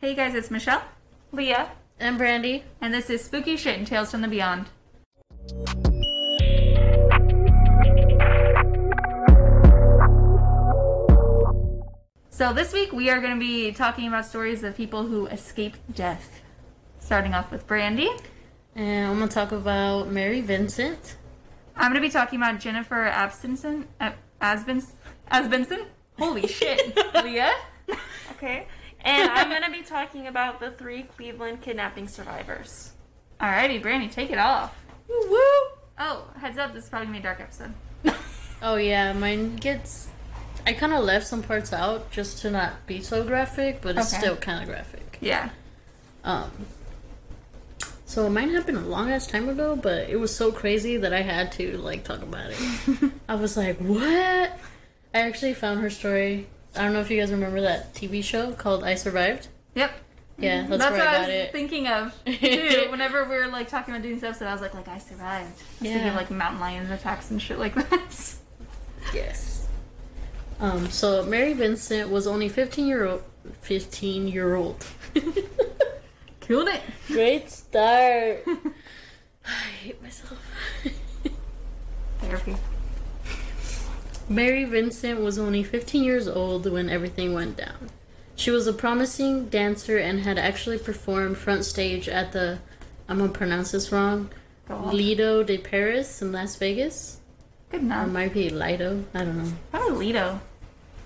Hey guys, it's Michelle, Leah, and Brandy, and this is Spooky Shit and Tales from the Beyond. So this week we are going to be talking about stories of people who escape death. Starting off with Brandy. And I'm going to talk about Mary Vincent. I'm going to be talking about Jennifer Asbenson. Asbenson? Holy shit. Leah? Okay. And I'm going to be talking about the three Cleveland kidnapping survivors. Alrighty, Brandy, take it off. Woo-woo! Oh, heads up, this is probably going to be a dark episode. Oh yeah, mine gets... I kind of left some parts out just to not be so graphic, but it's still kind of graphic. Yeah. So mine happened a long-ass time ago, but it was so crazy that I had to, like, talk about it. I was like, what? I actually found her story... I don't know if you guys remember that TV show called I Survived. Yep. Yeah, that's where I got it. That's what I was thinking of, too. Whenever we were, like, talking about doing stuff, so I was like, I survived. I was thinking, like, mountain lion attacks and shit like that. Yes. So Mary Vincent was only 15-year-old. Killed it. Great start. I hate myself. Therapy. Mary Vincent was only 15 years old when everything went down. She was a promising dancer and had actually performed front stage at the, I'm going to pronounce this wrong, Lido de Paris in Las Vegas. Good enough. Or it might be Lido. I don't know. Probably Lido.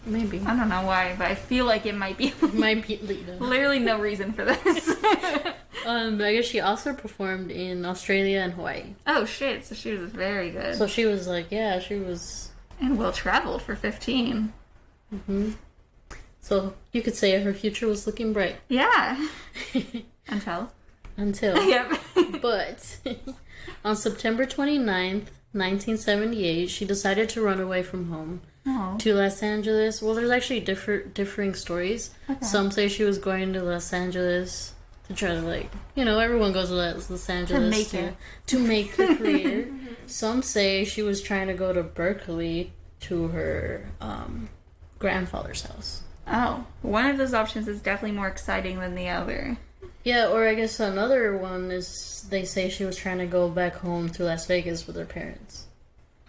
Maybe. I don't know why, but I feel like it might be. It might be Lido. Literally no reason for this. I guess she also performed in Australia and Hawaii. Oh, shit. So she was very good. So she was like, yeah, she was... And well-traveled for 15. Mm-hmm. So, you could say her future was looking bright. Yeah. Until. Yep. But, on September 29th, 1978, she decided to run away from home to Los Angeles. Well, there's actually differing stories. Okay. Some say she was going to Los Angeles to try to, like... You know, everyone goes to Los Angeles to make her career. Some say she was trying to go to Berkeley to her grandfather's house. Oh, one of those options is definitely more exciting than the other. Yeah, or I guess another one is they say she was trying to go back home to Las Vegas with her parents.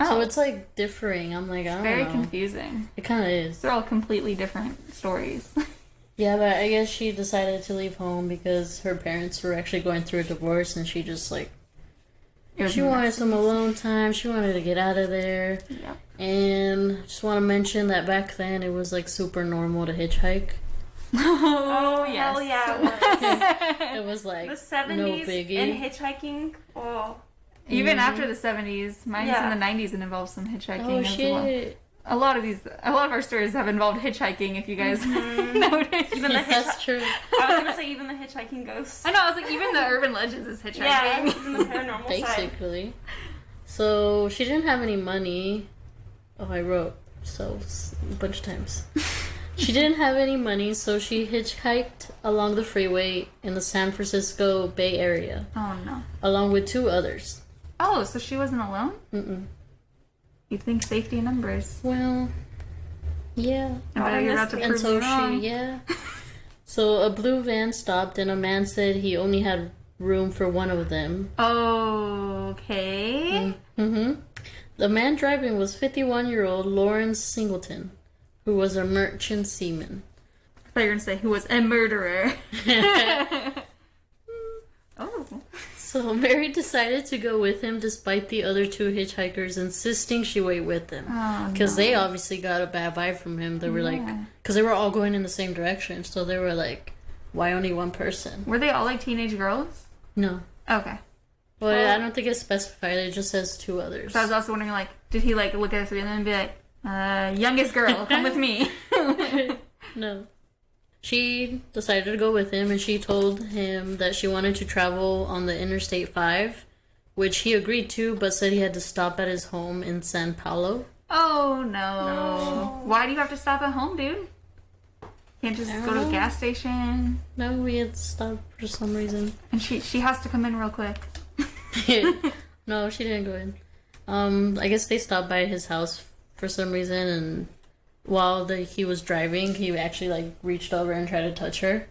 Oh. So it's like differing. I'm like, I don't know. Very confusing. It kind of is. They're all completely different stories. Yeah, but I guess she decided to leave home because her parents were actually going through a divorce and she just like... She wanted some alone time. She wanted to get out of there. Yeah. And I just want to mention that back then it was like super normal to hitchhike. Oh, yes. Hell yeah, it was. It was like the 70s no biggie. And hitchhiking. Oh. Even after the 70s. Mine's in the 90s and involves some hitchhiking as well. A lot of our stories have involved hitchhiking, if you guys noticed. That's true. I was gonna say even the hitchhiking ghosts. I know. I was like, even the urban legends is hitchhiking. Yeah, even the paranormal basically. So she didn't have any money. Oh, I wrote so a bunch of times. She didn't have any money, so she hitchhiked along the freeway in the San Francisco Bay Area. Oh no! Along with two others. Oh, so she wasn't alone? Mm-mm. You'd think safety in numbers. Well, yeah. So a blue van stopped and a man said he only had room for one of them. Okay. Mm-hmm. The man driving was 51-year-old Lawrence Singleton, who was a merchant seaman. I thought you were going to say who was a murderer. Oh. So Mary decided to go with him despite the other two hitchhikers insisting she wait with them. Because they obviously got a bad vibe from him. They were like, because they were all going in the same direction. So they were like, why only one person? Were they all like teenage girls? No. Okay. Well, I don't think it's specified. It just says two others. So I was also wondering, like, did he like look at the three of them and be like, youngest girl, come with me. No. She decided to go with him, and she told him that she wanted to travel on the Interstate 5, which he agreed to, but said he had to stop at his home in San Paulo. Oh, no. Why do you have to stop at home, dude? Can't just go to a gas station? No, we had to stop for some reason. And she has to come in real quick. No, she didn't go in. I guess they stopped by his house for some reason, and... While he was driving, he actually, like, reached over and tried to touch her.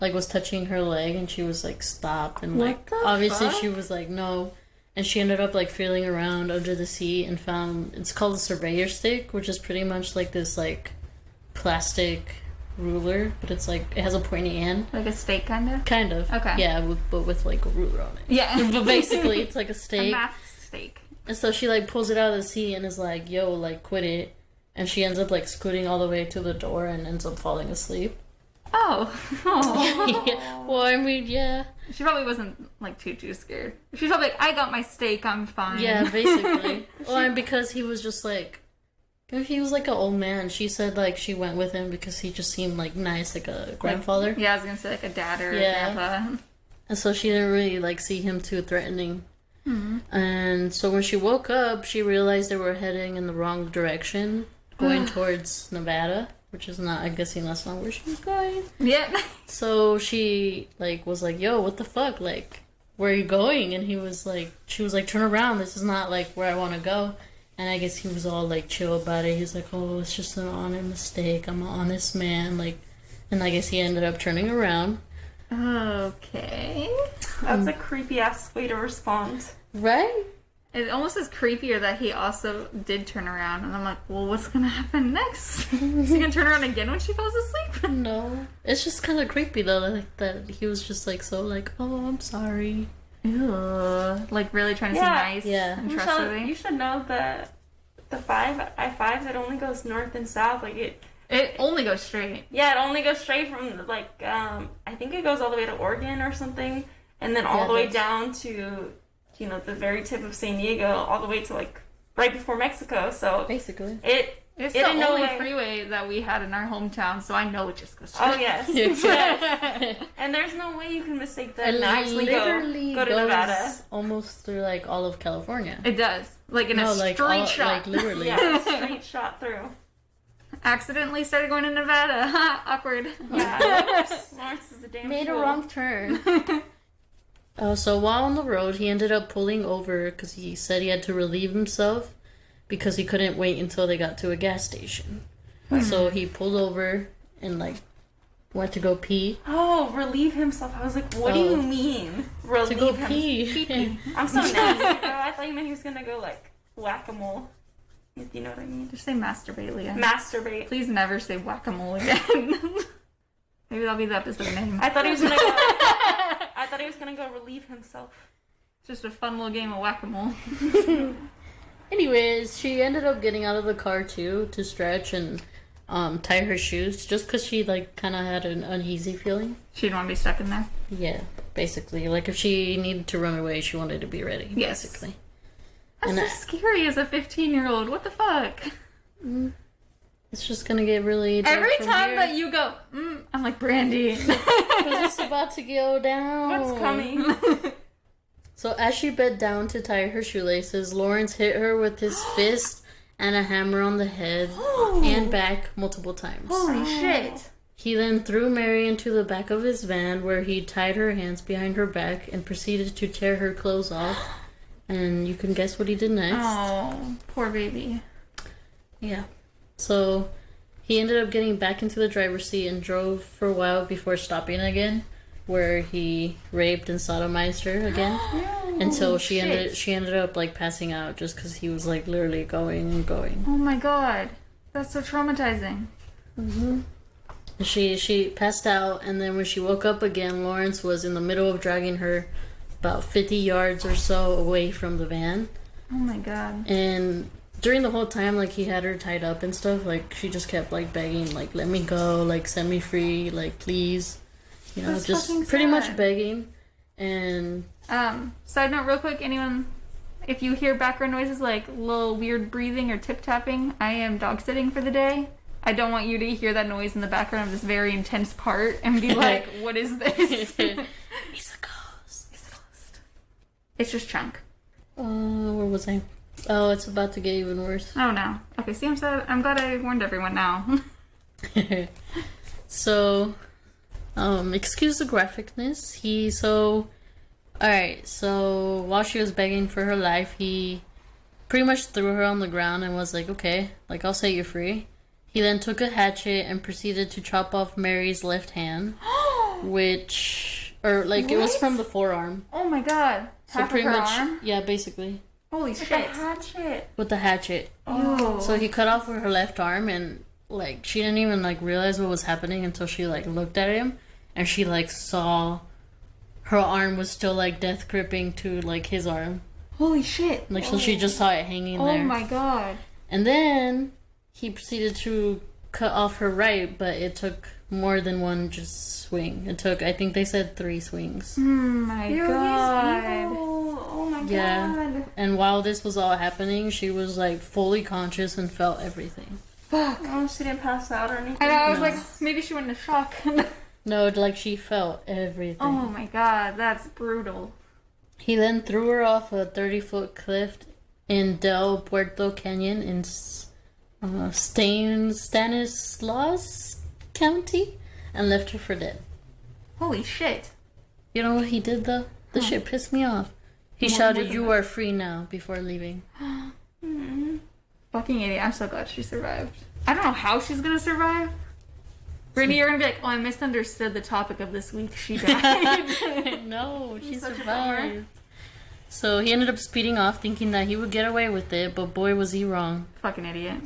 like was touching her leg, and she was like, stop, and like obviously fuck? She was like, no, and she ended up like feeling around under the seat and found, it's called a surveyor stick, which is pretty much like this like plastic ruler, but it's like it has a pointy end, like a stake, kind of okay, yeah, but with like a ruler on it, yeah. But basically it's like a stake, a math stake. And so she like pulls it out of the seat and is like, yo, like quit it, and she ends up like scooting all the way to the door and ends up falling asleep. Oh. Yeah. Well, I mean, yeah. She probably wasn't, like, too scared. She's probably like, I got my steak, I'm fine. Yeah, basically. Well, and because he was just, like, if he was, like, an old man, she said, like, she went with him because he just seemed, like, nice, like a grandfather. Yeah, I was gonna say, like, a dad or a grandpa. And so she didn't really, like, see him too threatening. Mm-hmm. And so when she woke up, she realized they were heading in the wrong direction, going towards Nevada. Which is not, I'm guessing that's not where she was going. Yeah. So she, like, was like, yo, what the fuck? Like, where are you going? And he was like, she was like, turn around. This is not, like, where I want to go. And I guess he was all, like, chill about it. He's like, oh, it's just an honest mistake. I'm an honest man. Like, and I guess he ended up turning around. Okay. That's a creepy-ass way to respond. Right? It almost is creepier that he also did turn around, and I'm like, well, what's gonna happen next? Is he gonna turn around again when she falls asleep? No. It's just kind of creepy, though, like, that he was just, like, so, like, oh, I'm sorry. Ew. Like, really trying to be nice and trustworthy. You should know that the I-5, it only goes north and south, like, it only goes straight. Yeah, it only goes straight from, like, I think it goes all the way to Oregon or something, and then all the way down to... you know, the very tip of San Diego, all the way to, like, right before Mexico, so... Basically. It's the only freeway that we had in our hometown, so I know it just goes straight. Oh, yes. And there's no way you can mistake that and actually go to Nevada. Almost through, like, all of California. It does. Like, in a straight shot. Like, literally. Yeah, straight shot through. Accidentally started going to Nevada. Ha, awkward. Yeah. Lawrence is a damn fool. Made a wrong turn. So while on the road, he ended up pulling over because he said he had to relieve himself because he couldn't wait until they got to a gas station. Mm-hmm. So he pulled over and, like, went to go pee. Oh, relieve himself. I was like, what do you mean? Relieve to go pee. I'm so nasty. I thought you meant he was going to go, like, whack-a-mole. You know what I mean? Just say masturbate, Leah. Masturbate. Please never say whack-a-mole again. Maybe that'll be the episode name. I thought he was going to go... I thought he was gonna go relieve himself. It's just a fun little game of whack-a-mole. Anyways, she ended up getting out of the car too to stretch and tie her shoes just because she, like, kind of had an uneasy feeling. She didn't want to be stuck in there? Yeah, basically. Like, if she needed to run away, she wanted to be ready, basically. That's so scary as a 15-year-old. What the fuck? It's just gonna get really dark. Every time that you go, I'm like, Brandy. It's about to go down. What's coming? So as she bent down to tie her shoelaces, Lawrence hit her with his fist and a hammer on the head and back multiple times. Holy shit. He then threw Mary into the back of his van where he tied her hands behind her back and proceeded to tear her clothes off. And you can guess what he did next. Oh, poor baby. Yeah. So, he ended up getting back into the driver's seat and drove for a while before stopping again, where he raped and sodomized her again. Until she ended up, like, passing out just because he was, like, literally going and going. Oh my god. That's so traumatizing. Mm-hmm. She passed out, and then when she woke up again, Lawrence was in the middle of dragging her about 50 yards or so away from the van. Oh my god. And... during the whole time, like, he had her tied up and stuff, like, she just kept, like, begging, like, let me go, like, set me free, like, please. You know, that's just pretty much begging. And... side note real quick, anyone, if you hear background noises like little weird breathing or tip-tapping, I am dog-sitting for the day. I don't want you to hear that noise in the background of this very intense part and be like, what is this? He's a ghost. He's a ghost. It's just Chunk. Where was I? Oh, it's about to get even worse. Oh, no. Okay, see, I'm glad I warned everyone now. So, excuse the graphicness. Alright, so while she was begging for her life, he pretty much threw her on the ground and was like, okay, like, I'll set you free. He then took a hatchet and proceeded to chop off Mary's left hand. which, or like what? It was from the forearm. Oh my god! So half pretty of her much, arm? Yeah, basically. Holy shit! With the hatchet. With the hatchet. Oh. So he cut off her left arm, and like she didn't even like realize what was happening until she like looked at him, and she like saw her arm was still like death gripping to like his arm. Holy shit! Like so, she just saw it hanging there. Oh my god! And then he proceeded to cut off her right, but it took more than one just swing. It took, I think they said 3 swings. Oh my god! Oh my god! Yeah. And while this was all happening, she was like fully conscious and felt everything. Fuck! Oh, she didn't pass out or anything. And I was like, maybe she went into shock. No, like she felt everything. Oh my god, that's brutal. He then threw her off a 30-foot cliff in Del Puerto Canyon in Stanislaus County and left her for dead. Holy shit. You know what he did though? This shit pissed me off. He shouted, "You are free now," before leaving. Fucking idiot. I'm so glad she survived. I don't know how she's gonna survive. Brittany, you're gonna be like, "Oh, I misunderstood the topic of this week. She died." No, she survived. So he ended up speeding off, thinking that he would get away with it, but boy was he wrong. Fucking idiot.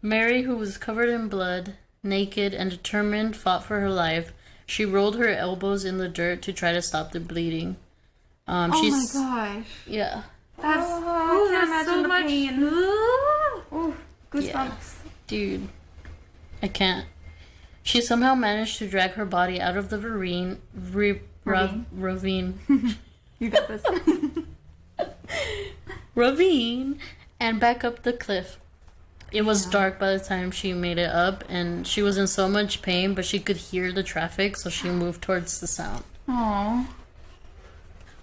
Mary, who was covered in blood, naked, and determined, fought for her life. She rolled her elbows in the dirt to try to stop the bleeding. Oh my gosh. Yeah. That's, ooh, I can't imagine the pain. Ooh, goosebumps. Yeah. Dude. I can't. She somehow managed to drag her body out of the ravine. You got this. Ravine, and back up the cliff. It was dark by the time she made it up, and she was in so much pain, but she could hear the traffic, so she moved towards the sound. Aww.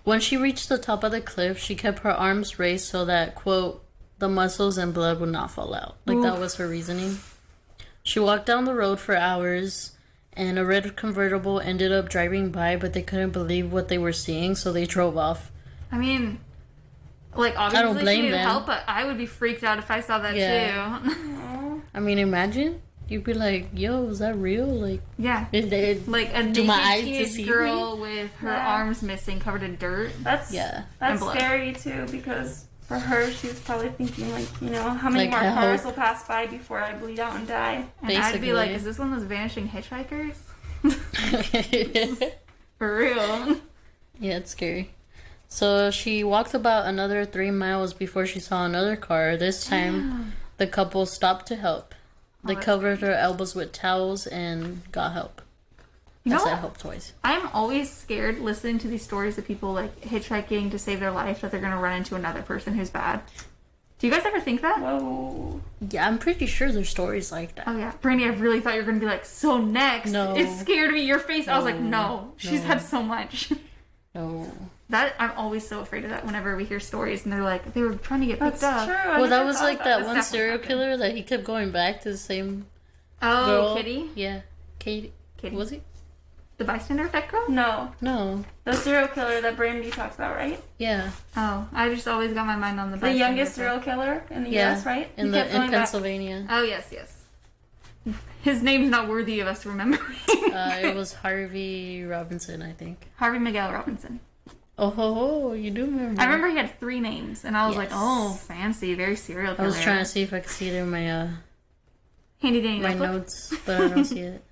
When she reached the top of the cliff, she kept her arms raised so that, quote, the muscles and blood would not fall out. Like, that was her reasoning. She walked down the road for hours, and a red convertible ended up driving by, but they couldn't believe what they were seeing, so they drove off. I mean, like, obviously I don't blame she needed help, but I would be freaked out if I saw that too. I mean, imagine. You'd be like, "Yo, is that real?" Like, yeah. Like a naked girl with her arms missing, covered in dirt. That's scary too, because for her, she was probably thinking, like, you know, how many more cars will pass by before I bleed out and die? And basically, I'd be like, is this one of those vanishing hitchhikers? For real. Yeah, it's scary. So she walked about another 3 miles before she saw another car. This time, the couple stopped to help. They covered her elbows with towels and got help. That helped twice. I'm always scared listening to these stories of people like hitchhiking to save their life that they're gonna run into another person who's bad. Do you guys ever think that? Whoa. Yeah, I'm pretty sure there's stories like that. Oh yeah, Brandy, I really thought you were gonna be like, "So next." No. It scared me. Your face. No. I was like, no. She's had so much. No. That I'm always so afraid of that. Whenever we hear stories and they're like, they were trying to get picked up. That's true. Well, that was like that one serial killer that he kept going back to the same. Oh, girl. Kitty. Yeah, Katie. Was he? The bystander effect girl? No. The serial killer that Brandy talks about, right? Yeah. Oh, I just always got my mind on the bystander. The youngest serial killer in the U.S., right? In Pennsylvania. Back. Oh, yes. His name's not worthy of us remembering. It was Harvey Robinson, I think. Harvey Miguel Robinson. Oh, ho, ho, you do remember. I remember he had 3 names, and I was like, oh, fancy, very serial killer. I was trying to see if I could see it in my, my notes, but I don't see it.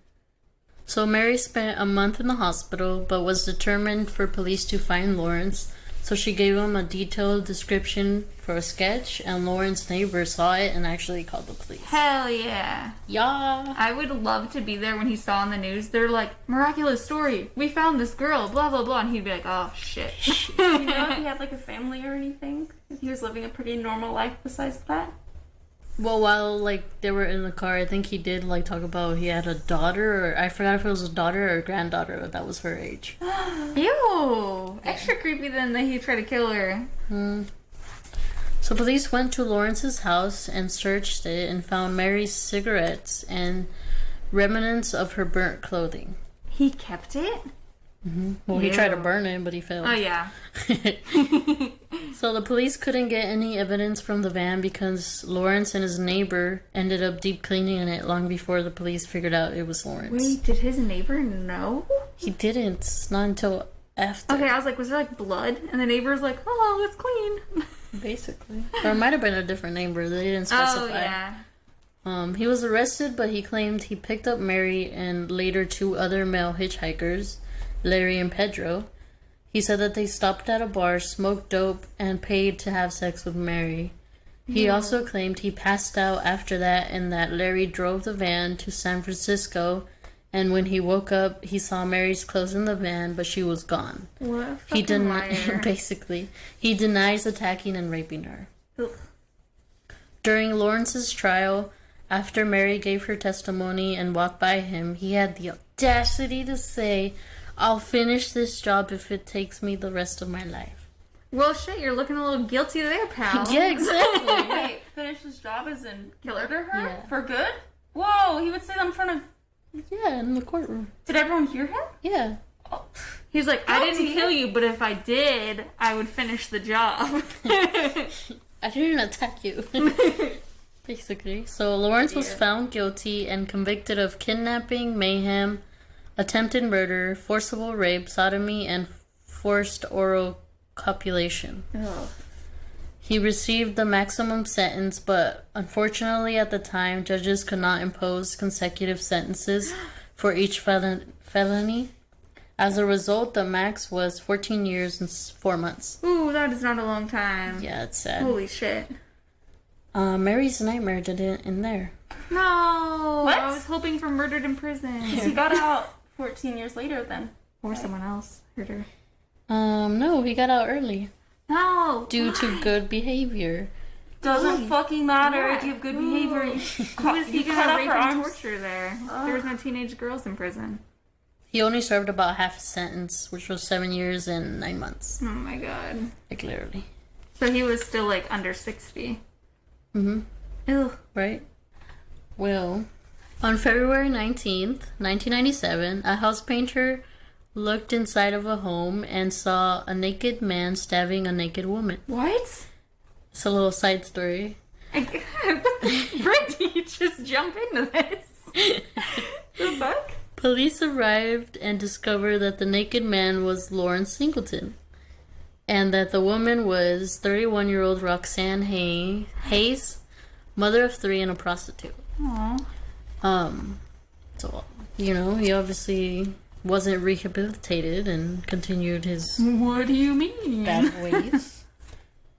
So Mary spent a month in the hospital, but was determined for police to find Lawrence, so she gave him a detailed description for a sketch, and Lawrence's neighbor saw it and actually called the police. Hell yeah. Yeah. I would love to be there when he saw on the news, they're like, "Miraculous story, we found this girl, blah, blah, blah," and he'd be like, "Oh, shit." Do you know if he had, like, a family or anything? If he was living a pretty normal life besides that? Well, while, like, they were in the car, I think he did, like, talk about he had a daughter, or I forgot if it was a daughter or a granddaughter, but that was her age. Ew! Extra creepy then that he tried to kill her. So police went to Lawrence's house and searched it and found Mary's cigarettes and remnants of her burnt clothing. He kept it? Well, he tried to burn it, but he failed. Oh, yeah. So the police couldn't get any evidence from the van because Lawrence and his neighbor ended up deep cleaning it long before the police figured out it was Lawrence. Wait, did his neighbor know? He didn't. Not until after. Okay, I was like, was there like blood? And the neighbor's like, oh, it's clean. Basically. Or it might have been a different neighbor. They didn't specify. Oh, yeah. He was arrested, but he claimed he picked up Mary and later 2 other male hitchhikers, Larry and Pedro. He said that they stopped at a bar, smoked dope, and paid to have sex with Mary. He also claimed he passed out after that and that Larry drove the van to San Francisco, and when he woke up, he saw Mary's clothes in the van, but she was gone. What a fucking liar. Basically, he denies attacking and raping her. Ugh. During Lawrence's trial, after Mary gave her testimony and walked by him, he had the audacity to say, "I'll finish this job if it takes me the rest of my life." Well, shit, you're looking a little guilty there, pal. Yeah, exactly. Wait, finish this job as in kill her, yeah. For good? Whoa, he would say that in front of... Yeah, in the courtroom. Did everyone hear him? Yeah. Oh. He's like, guilty. I didn't kill you, but if I did, I would finish the job. I didn't attack you. Basically. So Lawrence was found guilty and convicted of kidnapping, mayhem, attempted murder, forcible rape, sodomy, and forced oral copulation. Ugh. He received the maximum sentence, but unfortunately at the time, judges could not impose consecutive sentences for each felony. As a result, the max was 14 years and 4 months. Ooh, that is not a long time. Yeah, it's sad. Holy shit. Mary's nightmare didn't end there. No! What? I was hoping for murdered in prison. She got out 14 years later then. Or someone else hurt her. No, he got out early. No! Due to good behavior. Doesn't fucking matter if you have good behavior. Who is he gonna rape and torture there? Oh. There was no teenage girls in prison. He only served about half a sentence, which was 7 years and 9 months. Oh my god. Like, literally. So he was still, like, under 60. Mm-hmm. Ew. Right? Well, on February 19th, 1997, a house painter looked inside of a home and saw a naked man stabbing a naked woman. What? It's a little side story. What the frick? Did you just jump into this? The fuck? Police arrived and discovered that the naked man was Lawrence Singleton, and that the woman was 31-year-old Roxanne Hayes, mother of 3 and a prostitute. Aww. So, you know, he obviously wasn't rehabilitated and continued his... What do you mean? Bad ways.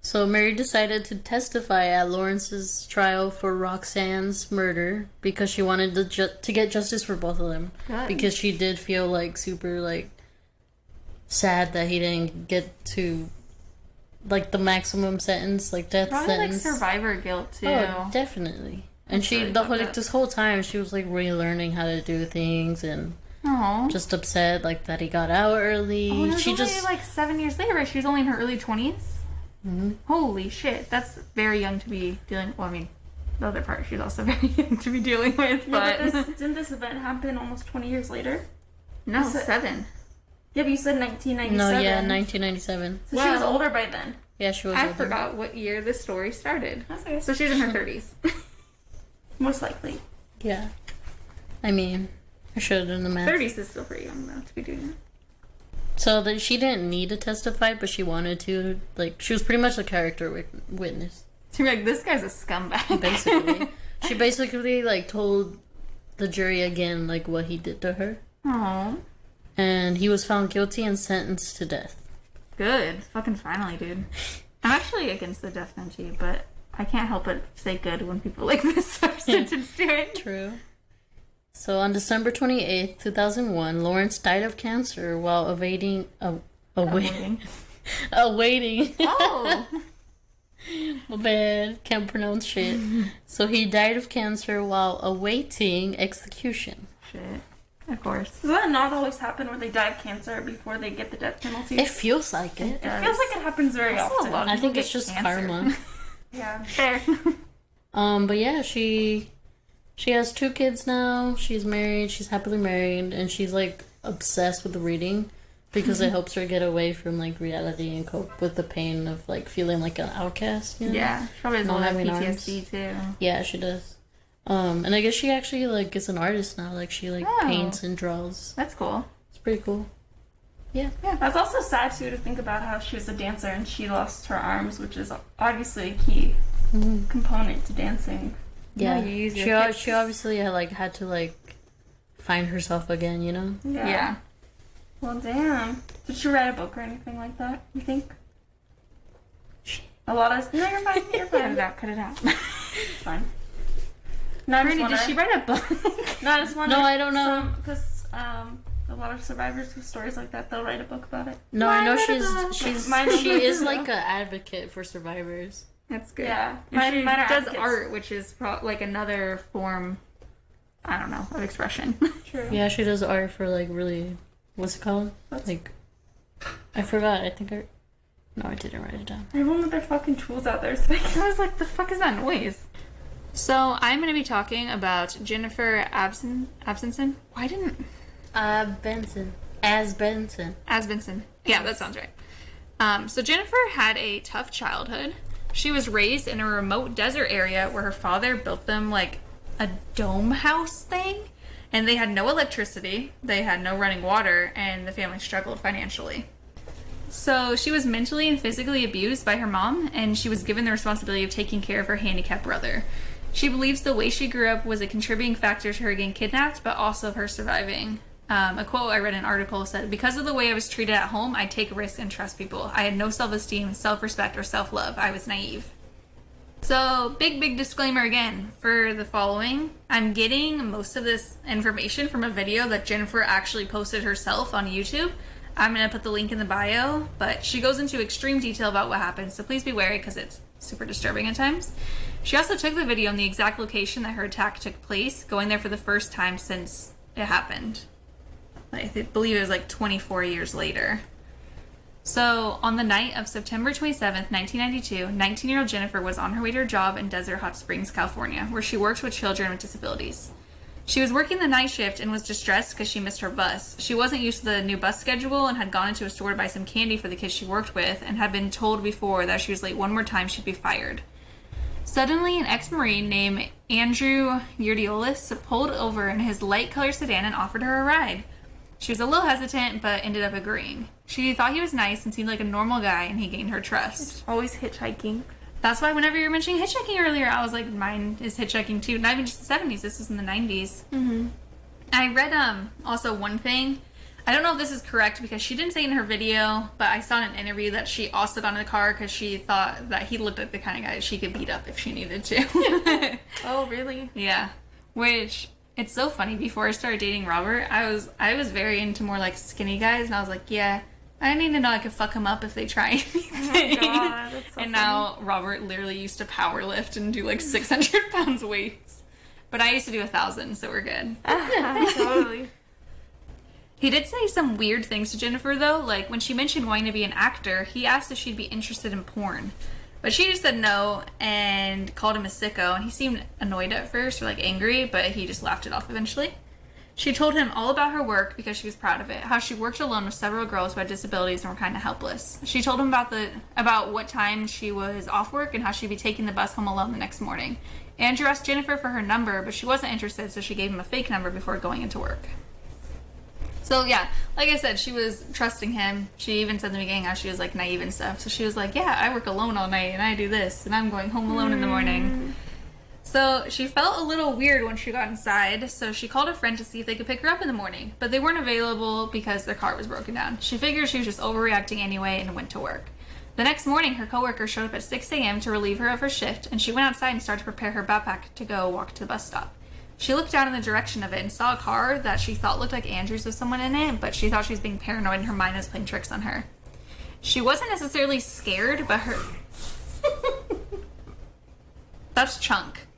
So Mary decided to testify at Lawrence's trial for Roxanne's murder because she wanted to get justice for both of them. Good. Because she did feel, like, super, like, sad that he didn't get to, like, the maximum sentence, like death sentence. Probably like survivor guilt too. Oh, definitely. And this whole time she was like relearning how to do things and just upset like that he got out early. Oh, it was like 7 years later, right? She was only in her early 20s. Mm-hmm. Holy shit, that's very young to be dealing. Well, I mean, the other part she's also very young to be dealing with. But, yeah, but didn't this event happen almost 20 years later? No, 7. Yeah, but you said 1997. No, yeah, 1997. So she was older by then. Yeah, she was older. I forgot what year this story started. Okay. So she was in her 30s. Most likely. Yeah. I mean, I should have done the math. 30s is still pretty young, though, to be doing that. So that she didn't need to testify, but she wanted to. Like, she was pretty much a character witness. She'd be like, this guy's a scumbag. Basically. She basically, like, told the jury again, like, what he did to her. Aww. And he was found guilty and sentenced to death. Good. Fucking finally, dude. I'm actually against the death penalty, but I can't help but say good when people like this are sentenced to it. True. So on December 28th, 2001, Lawrence died of cancer while awaiting. Oh! My bad. Can't pronounce shit. So he died of cancer while awaiting execution. Shit. Of course. Does that not always happen where they die of cancer before they get the death penalty? It feels like it. It feels like it happens very often. I think it's just karma. Yeah. Fair. But yeah, she has 2 kids now. She's married. She's happily married. And she's, like, obsessed with reading. because it helps her get away from like reality and cope with the pain of like feeling like an outcast, you know? Yeah, she probably has all that PTSD too. Yeah, she does. And I guess she actually like is an artist now. Like she like paints and draws. That's cool. It's pretty cool. Yeah. Yeah, that's also sad too, to think about how she was a dancer and she lost her arms, which is obviously a key component to dancing. Yeah, you use your hips. She obviously had to find herself again, you know? Yeah. Yeah. Well, damn. Did she write a book or anything like that, you think? A lot of... No, you're fine. You're fine. Cut it out. It's fine. No, Brandy, did she write a book? No, I just wonder. No, I don't know. Because a lot of survivors with stories like that, they'll write a book about it. No, I know she is like an advocate for survivors. That's good. Yeah. She does art, which is another form, I don't know, of expression. True. Yeah, she does art for really... What's it called? I forgot. No, I didn't write it down. I have one of their fucking tools out there. So I was like, the fuck is that noise? So I'm going to be talking about Jennifer Asbenson. Why didn't... Asbenson. Yeah, that sounds right. So Jennifer had a tough childhood. She was raised in a remote desert area where her father built them a dome house thing. And they had no electricity, they had no running water, and the family struggled financially. So she was mentally and physically abused by her mom, and she was given the responsibility of taking care of her handicapped brother. She believes the way she grew up was a contributing factor to her getting kidnapped, but also her surviving. A quote I read in an article said, "Because of the way I was treated at home, I take risks and trust people. I had no self-esteem, self-respect, or self-love. I was naive." So, big disclaimer again for the following. I'm getting most of this information from a video that Jennifer actually posted herself on YouTube. I'm going to put the link in the bio, but she goes into extreme detail about what happened, so please be wary because it's super disturbing at times. She also took the video in the exact location that her attack took place, going there for the first time since it happened. I believe it was 24 years later. So, on the night of September 27th, 1992, 19-year-old Jennifer was on her way to her job in Desert Hot Springs, California, where she worked with children with disabilities. She was working the night shift and was distressed because she missed her bus. She wasn't used to the new bus schedule and had gone into a store to buy some candy for the kids she worked with and had been told before that if she was late one more time, she'd be fired. Suddenly, an ex-Marine named Andrew Urdiales pulled over in his light-colored sedan and offered her a ride. She was a little hesitant, but ended up agreeing. She thought he was nice and seemed like a normal guy, and he gained her trust. It's always hitchhiking. That's why whenever you were mentioning hitchhiking earlier, I was like, mine is hitchhiking too. Not even just the 70s. This was in the 90s. Mm-hmm. I read also one thing. I don't know if this is correct because she didn't say it in her video, but I saw in an interview that she also got in the car because she thought that he looked like the kind of guy that she could beat up if she needed to. Oh, really? Yeah. Which... It's so funny, before I started dating Robert, I was very into more, skinny guys, and I was like, yeah, I need to know I could fuck him up if they try anything. Oh my God, that's so funny. And now Robert literally used to power lift and do, 600 pounds weights. But I used to do 1,000, so we're good. Totally. He did say some weird things to Jennifer, though. When she mentioned wanting to be an actor, he asked if she'd be interested in porn. But she just said no and called him a sicko, and he seemed annoyed at first or angry, but he just laughed it off eventually. She told him all about her work because she was proud of it, how she worked alone with several girls who had disabilities and were kind of helpless. She told him about what time she was off work and how she'd be taking the bus home alone the next morning. Andrew asked Jennifer for her number, but she wasn't interested, so she gave him a fake number before going into work. So, yeah, like I said, she was trusting him. She even said in the beginning how she was, naive and stuff. So she was like, yeah, I work alone all night, and I do this, and I'm going home alone in the morning. So she felt a little weird when she got inside, so she called a friend to see if they could pick her up in the morning. But they weren't available because their car was broken down. She figured she was just overreacting anyway and went to work. The next morning, her coworker showed up at 6 a.m. to relieve her of her shift, and she went outside and started to prepare her backpack to go walk to the bus stop. She looked down in the direction of it and saw a car that she thought looked like Andrew's with someone in it, but she thought she was being paranoid and her mind was playing tricks on her. She wasn't necessarily scared, but her... That's Chunk.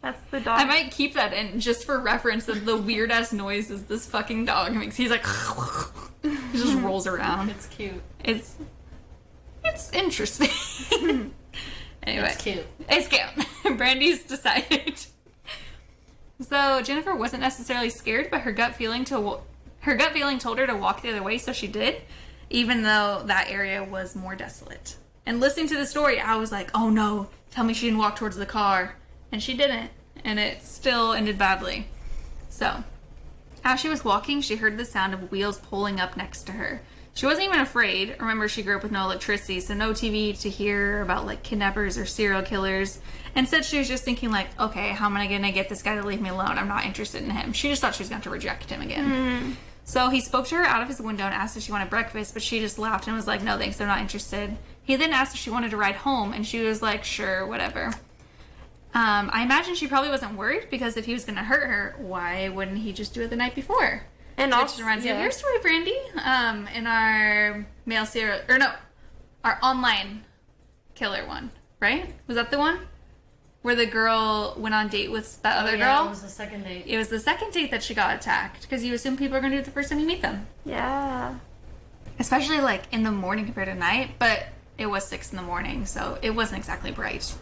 That's the dog. I might keep that in just for reference of the weird-ass noises this fucking dog makes. He's like... He just rolls around. It's cute. It's interesting. Anyway. It's cute. It's cute. Brandy's decided... So Jennifer wasn't necessarily scared, but her gut feeling to Her gut feeling told her to walk the other way, so she did, even though that area was more desolate. And listening to the story, I was like, oh no, tell me she didn't walk towards the car. And she didn't, and it still ended badly. So, as she was walking, she heard the sound of wheels pulling up next to her. She wasn't even afraid. Remember, she grew up with no electricity, so no TV to hear about, like, kidnappers or serial killers. Instead, she was just thinking, like, okay, how am I gonna get this guy to leave me alone? I'm not interested in him. She just thought she was going to reject him again. Mm-hmm. So he spoke to her out of his window and asked if she wanted breakfast, but she just laughed and was like, no thanks, I'm not interested. He then asked if she wanted to ride home, and she was like, sure, whatever. I imagine she probably wasn't worried, because if he was going to hurt her, why wouldn't he just do it the night before? And which also reminds me of your story, Brandy, in our our online killer one, right? Was that the one where the girl went on date with that other girl? It was the second date. It was the second date that she got attacked, because you assume people are going to do it the first time you meet them. Yeah. Especially, like, in the morning compared to night, but it was 6 in the morning, so it wasn't exactly bright.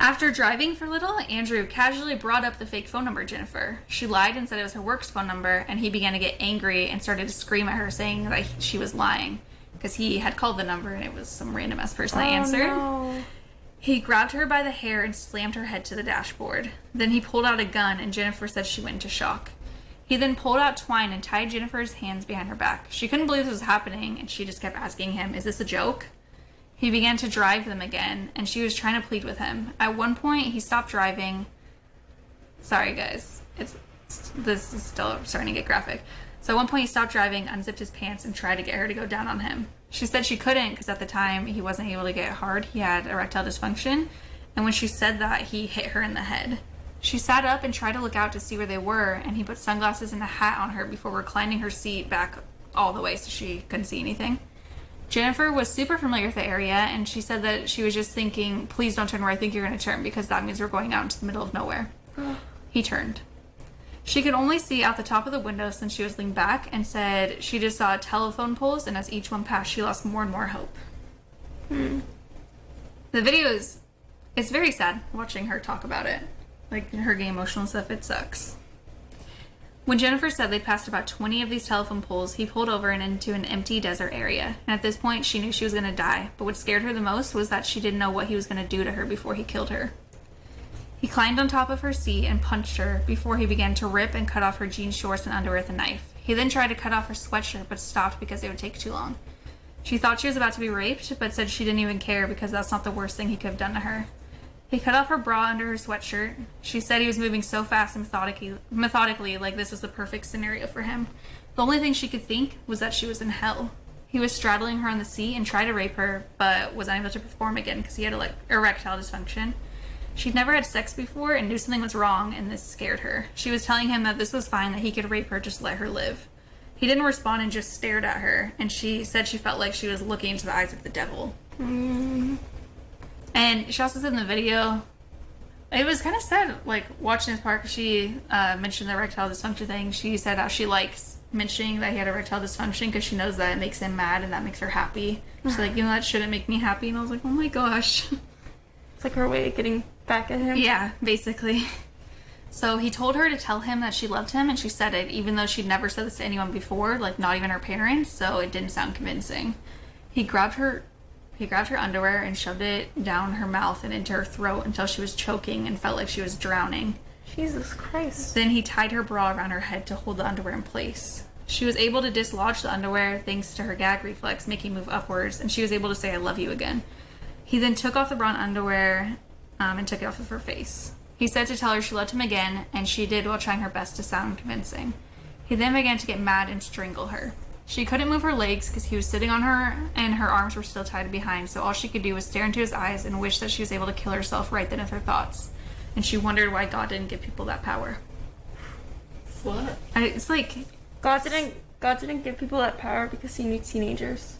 After driving for a little, Andrew casually brought up the fake phone number, Jennifer. She lied and said it was her work's phone number, and he began to get angry and started to scream at her, saying that she was lying, because he had called the number and it was some random ass person that answered. No. He grabbed her by the hair and slammed her head to the dashboard. Then he pulled out a gun, and Jennifer said she went into shock. He then pulled out twine and tied Jennifer's hands behind her back. She couldn't believe this was happening, and she just kept asking him, is this a joke? He began to drive them again, and she was trying to plead with him. At one point, he stopped driving. Sorry, guys. This is still starting to get graphic. So at one point, he stopped driving, unzipped his pants, and tried to get her to go down on him. She said she couldn't because at the time, he wasn't able to get hard. He had erectile dysfunction, and when she said that, he hit her in the head. She sat up and tried to look out to see where they were, and he put sunglasses and a hat on her before reclining her seat back all the way so she couldn't see anything. Jennifer was super familiar with the area, and she said that she was just thinking, please don't turn where I think you're going to turn, because that means we're going out into the middle of nowhere. He turned. She could only see out the top of the window since she was leaned back, and said she just saw telephone poles, and as each one passed, she lost more and more hope. The video is, it's very sad watching her talk about it. Like, her getting emotional and stuff, it sucks. When Jennifer said they passed about 20 of these telephone poles, he pulled over and into an empty desert area. And at this point, she knew she was going to die. But what scared her the most was that she didn't know what he was going to do to her before he killed her. He climbed on top of her seat and punched her before he began to rip and cut off her jean shorts and underwear with a knife. He then tried to cut off her sweatshirt but stopped because it would take too long. She thought she was about to be raped but said she didn't even care because that's not the worst thing he could have done to her. He cut off her bra under her sweatshirt. She said he was moving so fast and methodically, like this was the perfect scenario for him. The only thing she could think was that she was in hell. He was straddling her on the seat and tried to rape her, but was unable to perform again because he had erectile dysfunction. She'd never had sex before and knew something was wrong, and this scared her. She was telling him that this was fine, that he could rape her, just let her live. He didn't respond and just stared at her, and she said she felt like she was looking into the eyes of the devil. And she also said in the video, it was kind of sad, like, watching this part, because she mentioned the erectile dysfunction thing. She said how she likes mentioning that he had erectile dysfunction because she knows that it makes him mad and that makes her happy. She's like, you know, that shouldn't make me happy. And I was like, oh my gosh. It's like her way of getting back at him. Yeah, basically. So he told her to tell him that she loved him, and she said it, even though she'd never said this to anyone before, like, not even her parents, so it didn't sound convincing. He grabbed her underwear and shoved it down her mouth and into her throat until she was choking and felt like she was drowning. Jesus Christ. Then he tied her bra around her head to hold the underwear in place. She was able to dislodge the underwear thanks to her gag reflex, making it move upwards, and she was able to say, I love you again. He then took off the bra and underwear and took it off of her face. He said to tell her she loved him again, and she did while trying her best to sound convincing. He then began to get mad and strangle her. She couldn't move her legs because he was sitting on her, and her arms were still tied behind, so all she could do was stare into his eyes and wish that she was able to kill herself right then with her thoughts. And she wondered why God didn't give people that power. What? It's like... God didn't give people that power because he knew teenagers.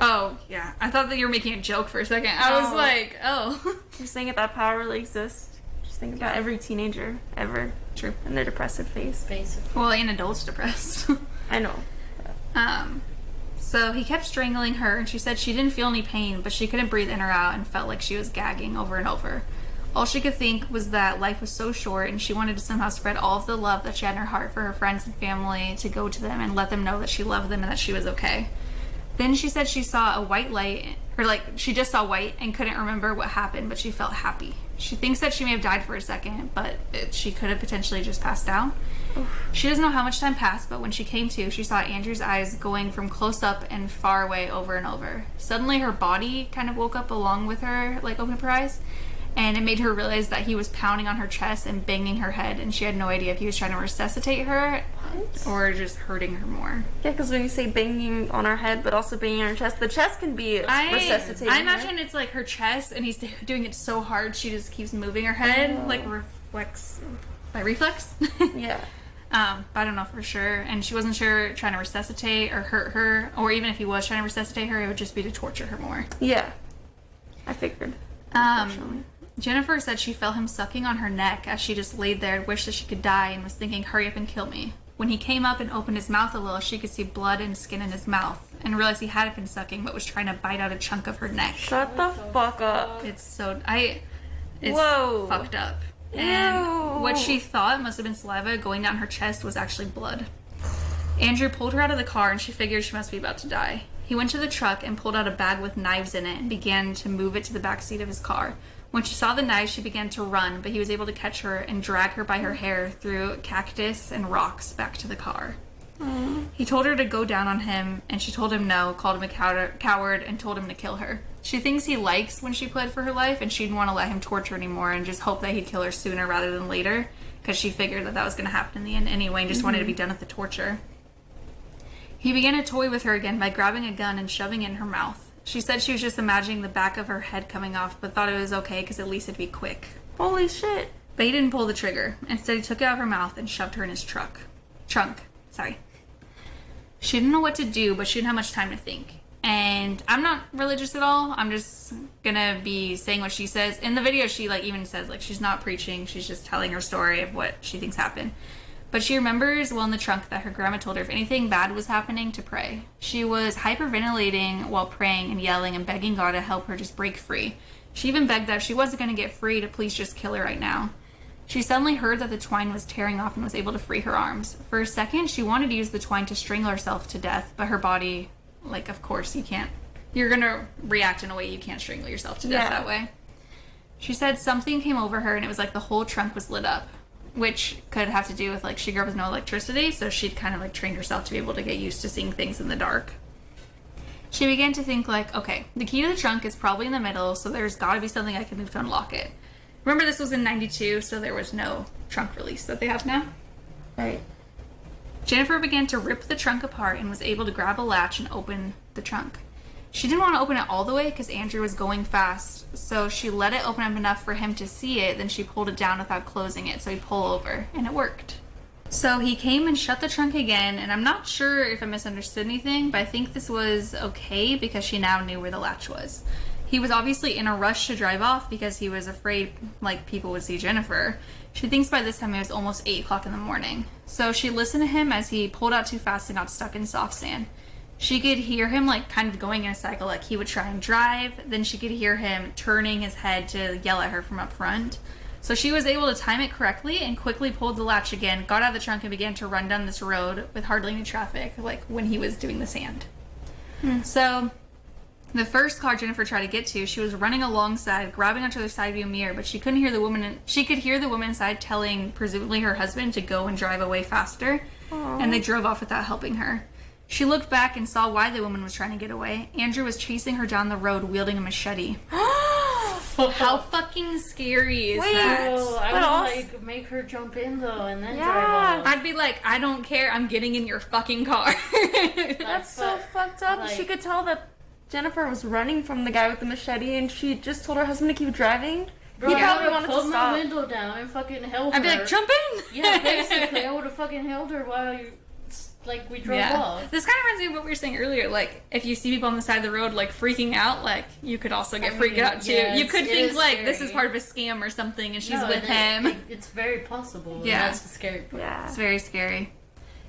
Oh, yeah. I thought that you were making a joke for a second. I was like, oh. You're saying that that power really exists. Just think about every teenager ever. True. And their depressive phase. Basically. Well, and adults depressed. I know. So he kept strangling her, and she said she didn't feel any pain, but she couldn't breathe in or out and felt like she was gagging over and over. All she could think was that life was so short, and she wanted to somehow spread all of the love that she had in her heart for her friends and family, to go to them and let them know that she loved them and that she was okay. Then she said she saw a white light, or like she just saw white and couldn't remember what happened, but she felt happy. She thinks that she may have died for a second, but she could have potentially just passed out. She doesn't know how much time passed, but when she came to, she saw Andrew's eyes going from close up and far away over and over. Suddenly her body kind of woke up along with her, like opened up her eyes, and it made her realize that he was pounding on her chest and banging her head, and she had no idea if he was trying to resuscitate her or just hurting her more. Yeah, because when you say banging on her head but also banging on her chest, the chest can be resuscitating. I imagine it's like her chest, and he's doing it so hard she just keeps moving her head, like reflex. Yeah. But I don't know for sure, and she wasn't sure trying to resuscitate or hurt her, or even if he was trying to resuscitate her, it would just be to torture her more. Yeah, I figured. Jennifer said she felt him sucking on her neck as she just laid there and wished that she could die and was thinking, hurry up and kill me. When he came up and opened his mouth a little, she could see blood and skin in his mouth and realized he hadn't been sucking but was trying to bite out a chunk of her neck. Shut the fuck up. It's Whoa. Fucked up. And Ew. What she thought must have been saliva going down her chest was actually blood. Andrew pulled her out of the car, and she figured she must be about to die. He went to the truck and pulled out a bag with knives in it and began to move it to the back seat of his car. When she saw the knives, she began to run, but he was able to catch her and drag her by her hair through cactus and rocks back to the car. Aww. He told her to go down on him, and she told him no, called him a coward, and told him to kill her. She thinks he likes when she pled for her life, and she didn't want to let him torture anymore and just hope that he'd kill her sooner rather than later, because she figured that that was going to happen in the end anyway and just wanted to be done with the torture. He began to toy with her again by grabbing a gun and shoving it in her mouth. She said she was just imagining the back of her head coming off, but thought it was okay because at least it'd be quick. Holy shit. But he didn't pull the trigger. Instead, he took it out of her mouth and shoved her in his trunk. She didn't know what to do, but she didn't have much time to think. And I'm not religious at all. I'm just gonna be saying what she says. In the video, she even says she's not preaching. She's just telling her story of what she thinks happened. But she remembers well in the trunk that her grandma told her if anything bad was happening to pray. She was hyperventilating while praying and yelling and begging God to help her just break free. She even begged that if she wasn't going to get free to please just kill her right now. She suddenly heard that the twine was tearing off and was able to free her arms. For a second, she wanted to use the twine to strangle herself to death, but her body, of course you can't. You're going to react in a way you can't strangle yourself to death that way. She said something came over her and it was like the whole trunk was lit up, which could have to do with she grew up with no electricity, so she'd kind of trained herself to be able to get used to seeing things in the dark. She began to think okay, the key to the trunk is probably in the middle, so there's got to be something I can move to unlock it. Remember, this was in 92, so there was no trunk release that they have now. Right. Jennifer began to rip the trunk apart and was able to grab a latch and open the trunk. She didn't want to open it all the way because Andrew was going fast, so she let it open up enough for him to see it, then she pulled it down without closing it, so he'd pull over, and it worked. So he came and shut the trunk again, and I'm not sure if I misunderstood anything, but I think this was okay because she now knew where the latch was. He was obviously in a rush to drive off because he was afraid, people would see Jennifer. She thinks by this time it was almost 8 o'clock in the morning, so she listened to him as he pulled out too fast and got stuck in soft sand. She could hear him kind of going in a cycle, he would try and drive, then she could hear him turning his head to yell at her from up front. So she was able to time it correctly and quickly pulled the latch again, got out of the trunk, and began to run down this road with hardly any traffic, when he was doing the sand. So the first car Jennifer tried to get to, she was running alongside, grabbing onto the side view mirror, but she couldn't hear the woman. She could hear the woman inside telling, presumably her husband, to go and drive away faster. Aww. And they drove off without helping her. She looked back and saw why the woman was trying to get away. Andrew was chasing her down the road wielding a machete. How fucking scary is that? Well, I would make her jump in though and then drive off. I'd be I don't care, I'm getting in your fucking car. That's so fucked up. She could tell that Jennifer was running from the guy with the machete and she just told her husband to keep driving. Bro, I probably wanted to stop. My window down and fucking held her. I'd be jump in! Yeah, basically, I would have fucking held her while you... we drove off. This kind of reminds me of what we were saying earlier. If you see people on the side of the road, freaking out, you could also get freaked out, too. Yeah, you could think, scary. This is part of a scam or something, and she's with him. It's very possible. Yeah. That's the scary part. Yeah. It's very scary.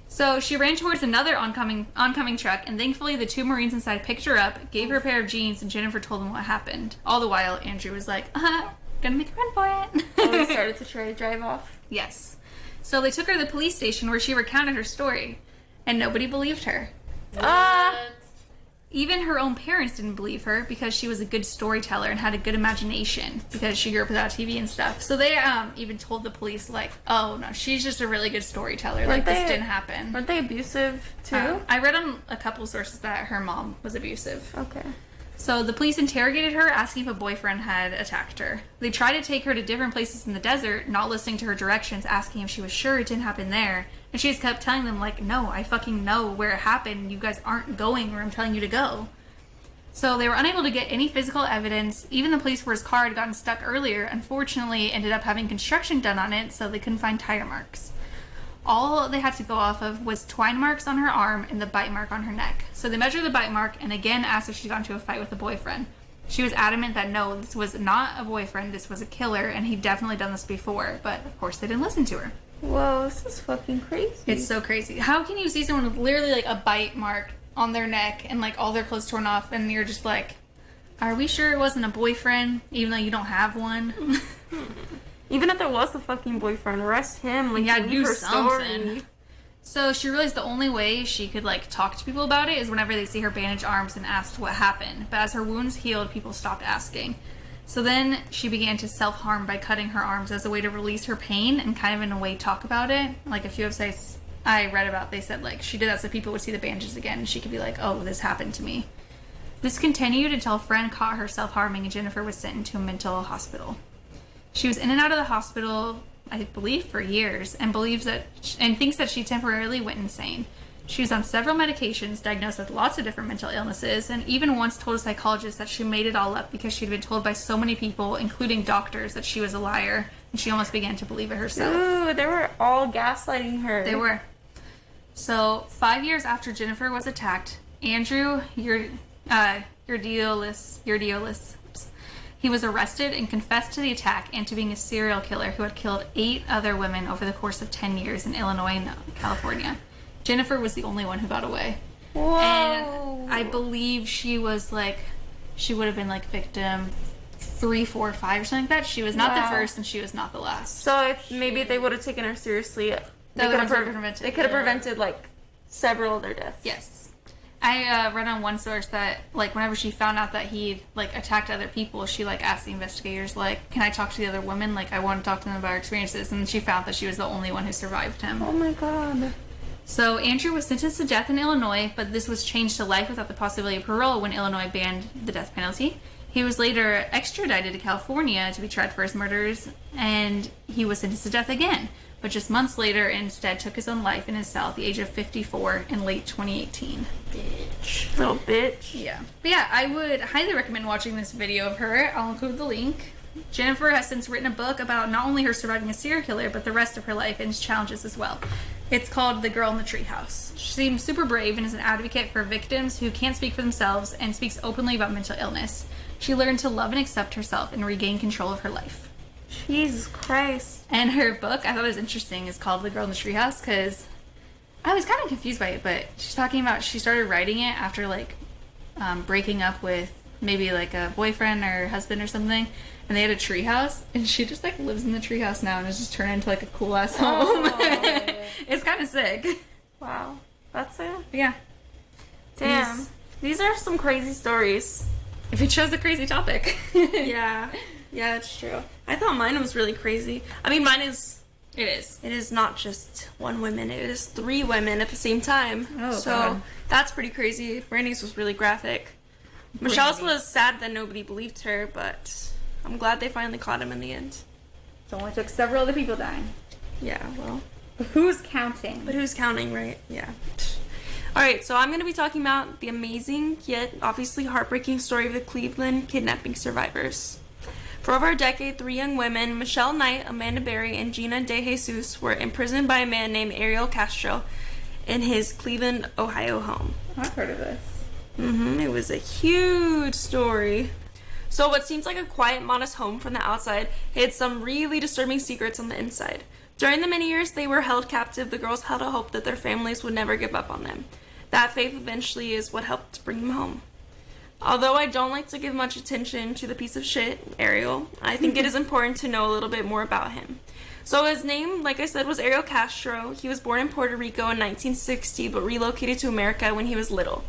So she ran towards another oncoming truck, and thankfully the two Marines inside picked her up, gave her a pair of jeans, and Jennifer told them what happened. All the while, Andrew was like, gonna make a run for it. Oh, we started to try to drive off. Yes. So they took her to the police station where she recounted her story, and nobody believed her. Even her own parents didn't believe her because she was a good storyteller and had a good imagination because she grew up without TV and stuff. So they even told the police, like, oh, no, she's just a really good storyteller. Like, this didn't happen. Weren't they abusive, too? I read on a couple sources that her mom was abusive. Okay. So the police interrogated her, asking if a boyfriend had attacked her. They tried to take her to different places in the desert, not listening to her directions, asking if she was sure it didn't happen there. And she just kept telling them, like, no, I fucking know where it happened. You guys aren't going where I'm telling you to go. So they were unable to get any physical evidence. Even the place where his car had gotten stuck earlier, unfortunately, ended up having construction done on it, so they couldn't find tire marks. All they had to go off of was twine marks on her arm and the bite mark on her neck. So they measured the bite mark and again asked if she'd gotten into a fight with a boyfriend. She was adamant that no, this was not a boyfriend, this was a killer, and he'd definitely done this before, but of course they didn't listen to her. Whoa, this is fucking crazy. It's so crazy. How can you see someone with literally like a bite mark on their neck and like all their clothes torn off and you're just like, are we sure it wasn't a boyfriend, even though you don't have one? Even if there was a fucking boyfriend, arrest him. Like, yeah, do something. Story. So she realized the only way she could, like, talk to people about it is whenever they see her bandaged arms and asked what happened. But as her wounds healed, people stopped asking. So then she began to self-harm by cutting her arms as a way to release her pain and kind of in a way talk about it. Like, a few websites I read about, they said, like, she did that so people would see the bandages again. And she could be like, oh, this happened to me. This continued until a friend caught her self-harming and Jennifer was sent into a mental hospital. She was in and out of the hospital, I believe, for years, and thinks that she temporarily went insane. She was on several medications, diagnosed with lots of different mental illnesses, and even once told a psychologist that she made it all up because she'd been told by so many people, including doctors, that she was a liar, and she almost began to believe it herself. Ooh, they were all gaslighting her. They were. So, 5 years after Jennifer was attacked, Andrew Urdiales, he was arrested and confessed to the attack and to being a serial killer who had killed 8 other women over the course of 10 years in Illinois and California. Jennifer was the only one who got away. Whoa. And I believe she was like, she would have been like victim 3, 4, 5 or something like that. She was not the first and she was not the last. So if maybe they would have taken her seriously, they could have prevented like several other deaths. Yes. I read on one source that, like, whenever she found out that he, like, attacked other people, she, like, asked the investigators, like, can I talk to the other women? Like, I want to talk to them about our experiences. And she found that she was the only one who survived him. Oh, my God. So, Andrew was sentenced to death in Illinois, but this was changed to life without the possibility of parole when Illinois banned the death penalty. He was later extradited to California to be tried for his murders, and he was sentenced to death again. But just months later, instead took his own life in his cell at the age of 54 in late 2018. Bitch. Little bitch. Yeah. But yeah, I would highly recommend watching this video of her. I'll include the link. Jennifer has since written a book about not only her surviving a serial killer, but the rest of her life and challenges as well. It's called The Girl in the Treehouse. She seems super brave and is an advocate for victims who can't speak for themselves and speaks openly about mental illness. She learned to love and accept herself and regain control of her life. Jesus Christ. And her book, I thought it was interesting, is called The Girl in the Treehouse, because I was kind of confused by it, but she's talking about she started writing it after, like, breaking up with maybe, like, a boyfriend or husband or something, and they had a treehouse, and she just, like, lives in the treehouse now and has just turned into, like, a cool-ass home. It's kind of sick. Wow. That's it? Yeah. Damn. These are some crazy stories. If it chose a crazy topic. Yeah. Yeah, that's true. I thought mine was really crazy. I mean, mine is... It is. It is not just one woman. It is 3 women at the same time. Oh, so, God. That's pretty crazy. Brandy's was really graphic. Michelle's was sad that nobody believed her, but I'm glad they finally caught him in the end. It only took several other people dying. Yeah, well... But who's counting? But who's counting, right? Yeah. Alright, so I'm going to be talking about the amazing, yet obviously heartbreaking story of the Cleveland kidnapping survivors. For over a decade, 3 young women, Michelle Knight, Amanda Berry, and Gina DeJesus, were imprisoned by a man named Ariel Castro in his Cleveland, Ohio home. I've heard of this. Mm-hmm. It was a huge story. So what seems like a quiet, modest home from the outside hid some really disturbing secrets on the inside. During the many years they were held captive, the girls held a hope that their families would never give up on them. That faith eventually is what helped bring them home. Although I don't like to give much attention to the piece of shit, Ariel, I think it is important to know a little bit more about him. So his name, like I said, was Ariel Castro. He was born in Puerto Rico in 1960, but relocated to America when he was little.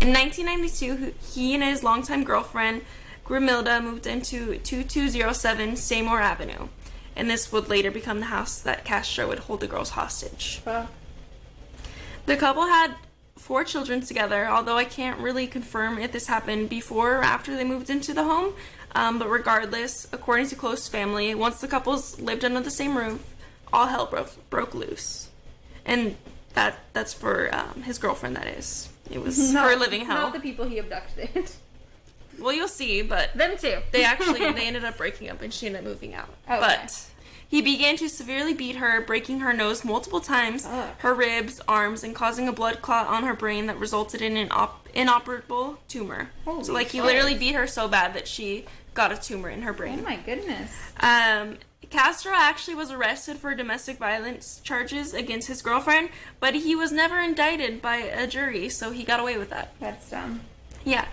In 1992, he and his longtime girlfriend, Grimilda, moved into 2207 Seymour Avenue. And this would later become the house that Castro would hold the girls hostage. Wow. The couple had 4 children together, although I can't really confirm if this happened before or after they moved into the home. But regardless, according to close family, once the couples lived under the same roof, all hell broke loose. And that's for his girlfriend, that is. It was her living hell. Not the people he abducted. Well, you'll see, but... them too. They actually, they ended up breaking up and she ended up moving out. Okay. But he began to severely beat her, breaking her nose multiple times, her ribs, arms, and causing a blood clot on her brain that resulted in an inoperable tumor. Holy so, like, he literally beat her so bad that she got a tumor in her brain. Oh, my goodness. Castro actually was arrested for domestic violence charges against his girlfriend, but he was never indicted by a jury, so he got away with that. That's dumb. Yeah.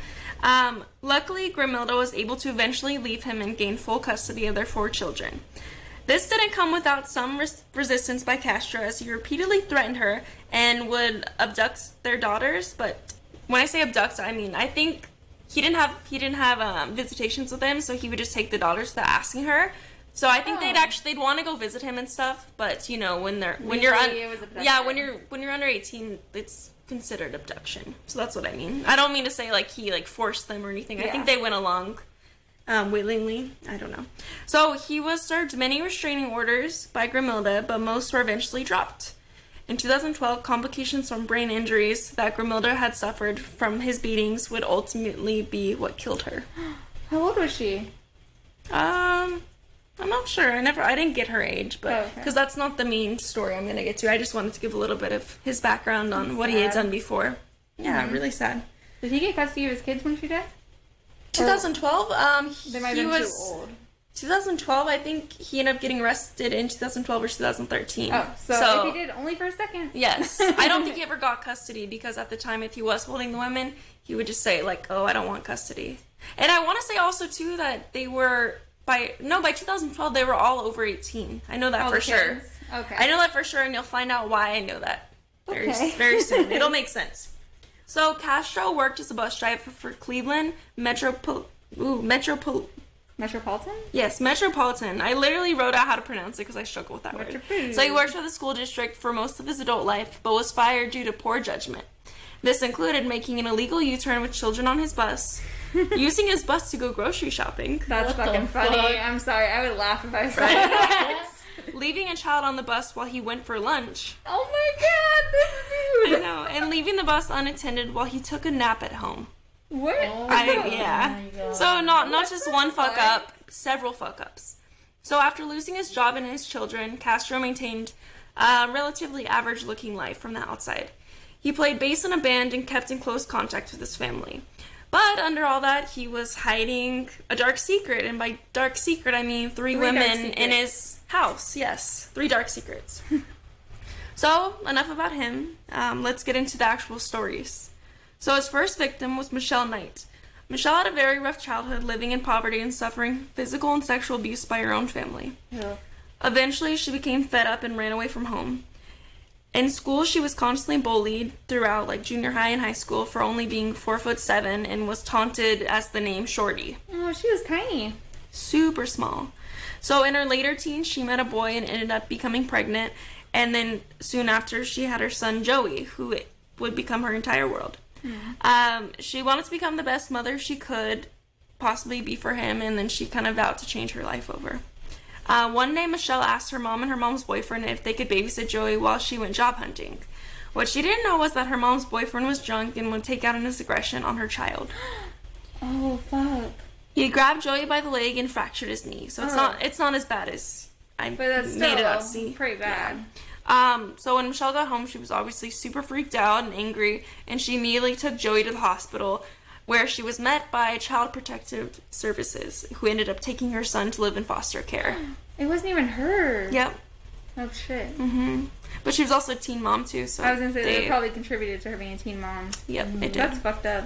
Luckily, Grimilda was able to eventually leave him and gain full custody of their 4 children. This didn't come without some resistance by Castro, as he repeatedly threatened her and would abduct their daughters. But when I say abduct, I mean, I think he didn't have visitations with him, so he would just take the daughters without asking her. So I think they'd want to go visit him and stuff, but you know, when you're under 18, it's considered abduction. So that's what I mean. I don't mean to say like he like forced them or anything. Yeah. I think they went along willingly. I don't know. So he was served many restraining orders by Grimilda, but most were eventually dropped. In 2012, complications from brain injuries that Grimilda had suffered from his beatings would ultimately be what killed her. How old was she? I'm not sure. I didn't get her age, but because that's not the main story I'm gonna get to. I just wanted to give a little bit of his background on what he had done before. Yeah, really sad. Did he get custody of his kids when she died? 2012. They might have been too old. 2012. I think he ended up getting arrested in 2012 or 2013. Oh, so if he did only for a second. Yes, I don't think he ever got custody because at the time, if he was holding the women, he would just say like, "Oh, I don't want custody." And I want to say also too that they were. By 2012 they were all over 18. I know that for sure. Okay. I know that for sure, and you'll find out why I know that very soon. It'll make sense. So Castro worked as a bus driver for Cleveland Metropolitan? Yes, Metropolitan. I literally wrote out how to pronounce it because I struggle with that word. So he worked for the school district for most of his adult life, but was fired due to poor judgment. This included making an illegal U-turn with children on his bus, using his bus to go grocery shopping. That's fucking funny. I'm sorry. I would laugh if I saw that. Leaving a child on the bus while he went for lunch. Oh my god, this dude! I know. And leaving the bus unattended while he took a nap at home. What? Oh my god. So not just one fuck up, several fuck ups. So after losing his job and his children, Castro maintained a relatively average looking life from the outside. He played bass in a band and kept in close contact with his family. But under all that, he was hiding a dark secret. And by dark secret, I mean three women in his house. Yes, 3 dark secrets. So, enough about him. Let's get into the actual stories. So his first victim was Michelle Knight. Michelle had a very rough childhood, living in poverty and suffering physical and sexual abuse by her own family. Yeah. Eventually, she became fed up and ran away from home. In school, she was constantly bullied throughout, like, junior high and high school for only being 4'7" and was taunted as the name Shorty. Oh, she was tiny. Super small. So in her later teens, she met a boy and ended up becoming pregnant. And then soon after, she had her son, Joey, who would become her entire world. Mm-hmm. She wanted to become the best mother she could possibly be for him, and then she kind of vowed to change her life over. One day, Michelle asked her mom and her mom's boyfriend if they could babysit Joey while she went job hunting. What she didn't know was that her mom's boyfriend was drunk and would take out on his aggression on her child. Oh, fuck. He grabbed Joey by the leg and fractured his knee. So it's not as bad as I made it out to see. Pretty bad. Yeah. So when Michelle got home, she was obviously super freaked out and angry, and she immediately took Joey to the hospital, where she was met by Child Protective Services, who ended up taking her son to live in foster care. It wasn't even her. Yep. Oh, shit. Mm-hmm. But she was also a teen mom, too, so... I was gonna say, they probably contributed to her being a teen mom. Yep, it did. That's fucked up.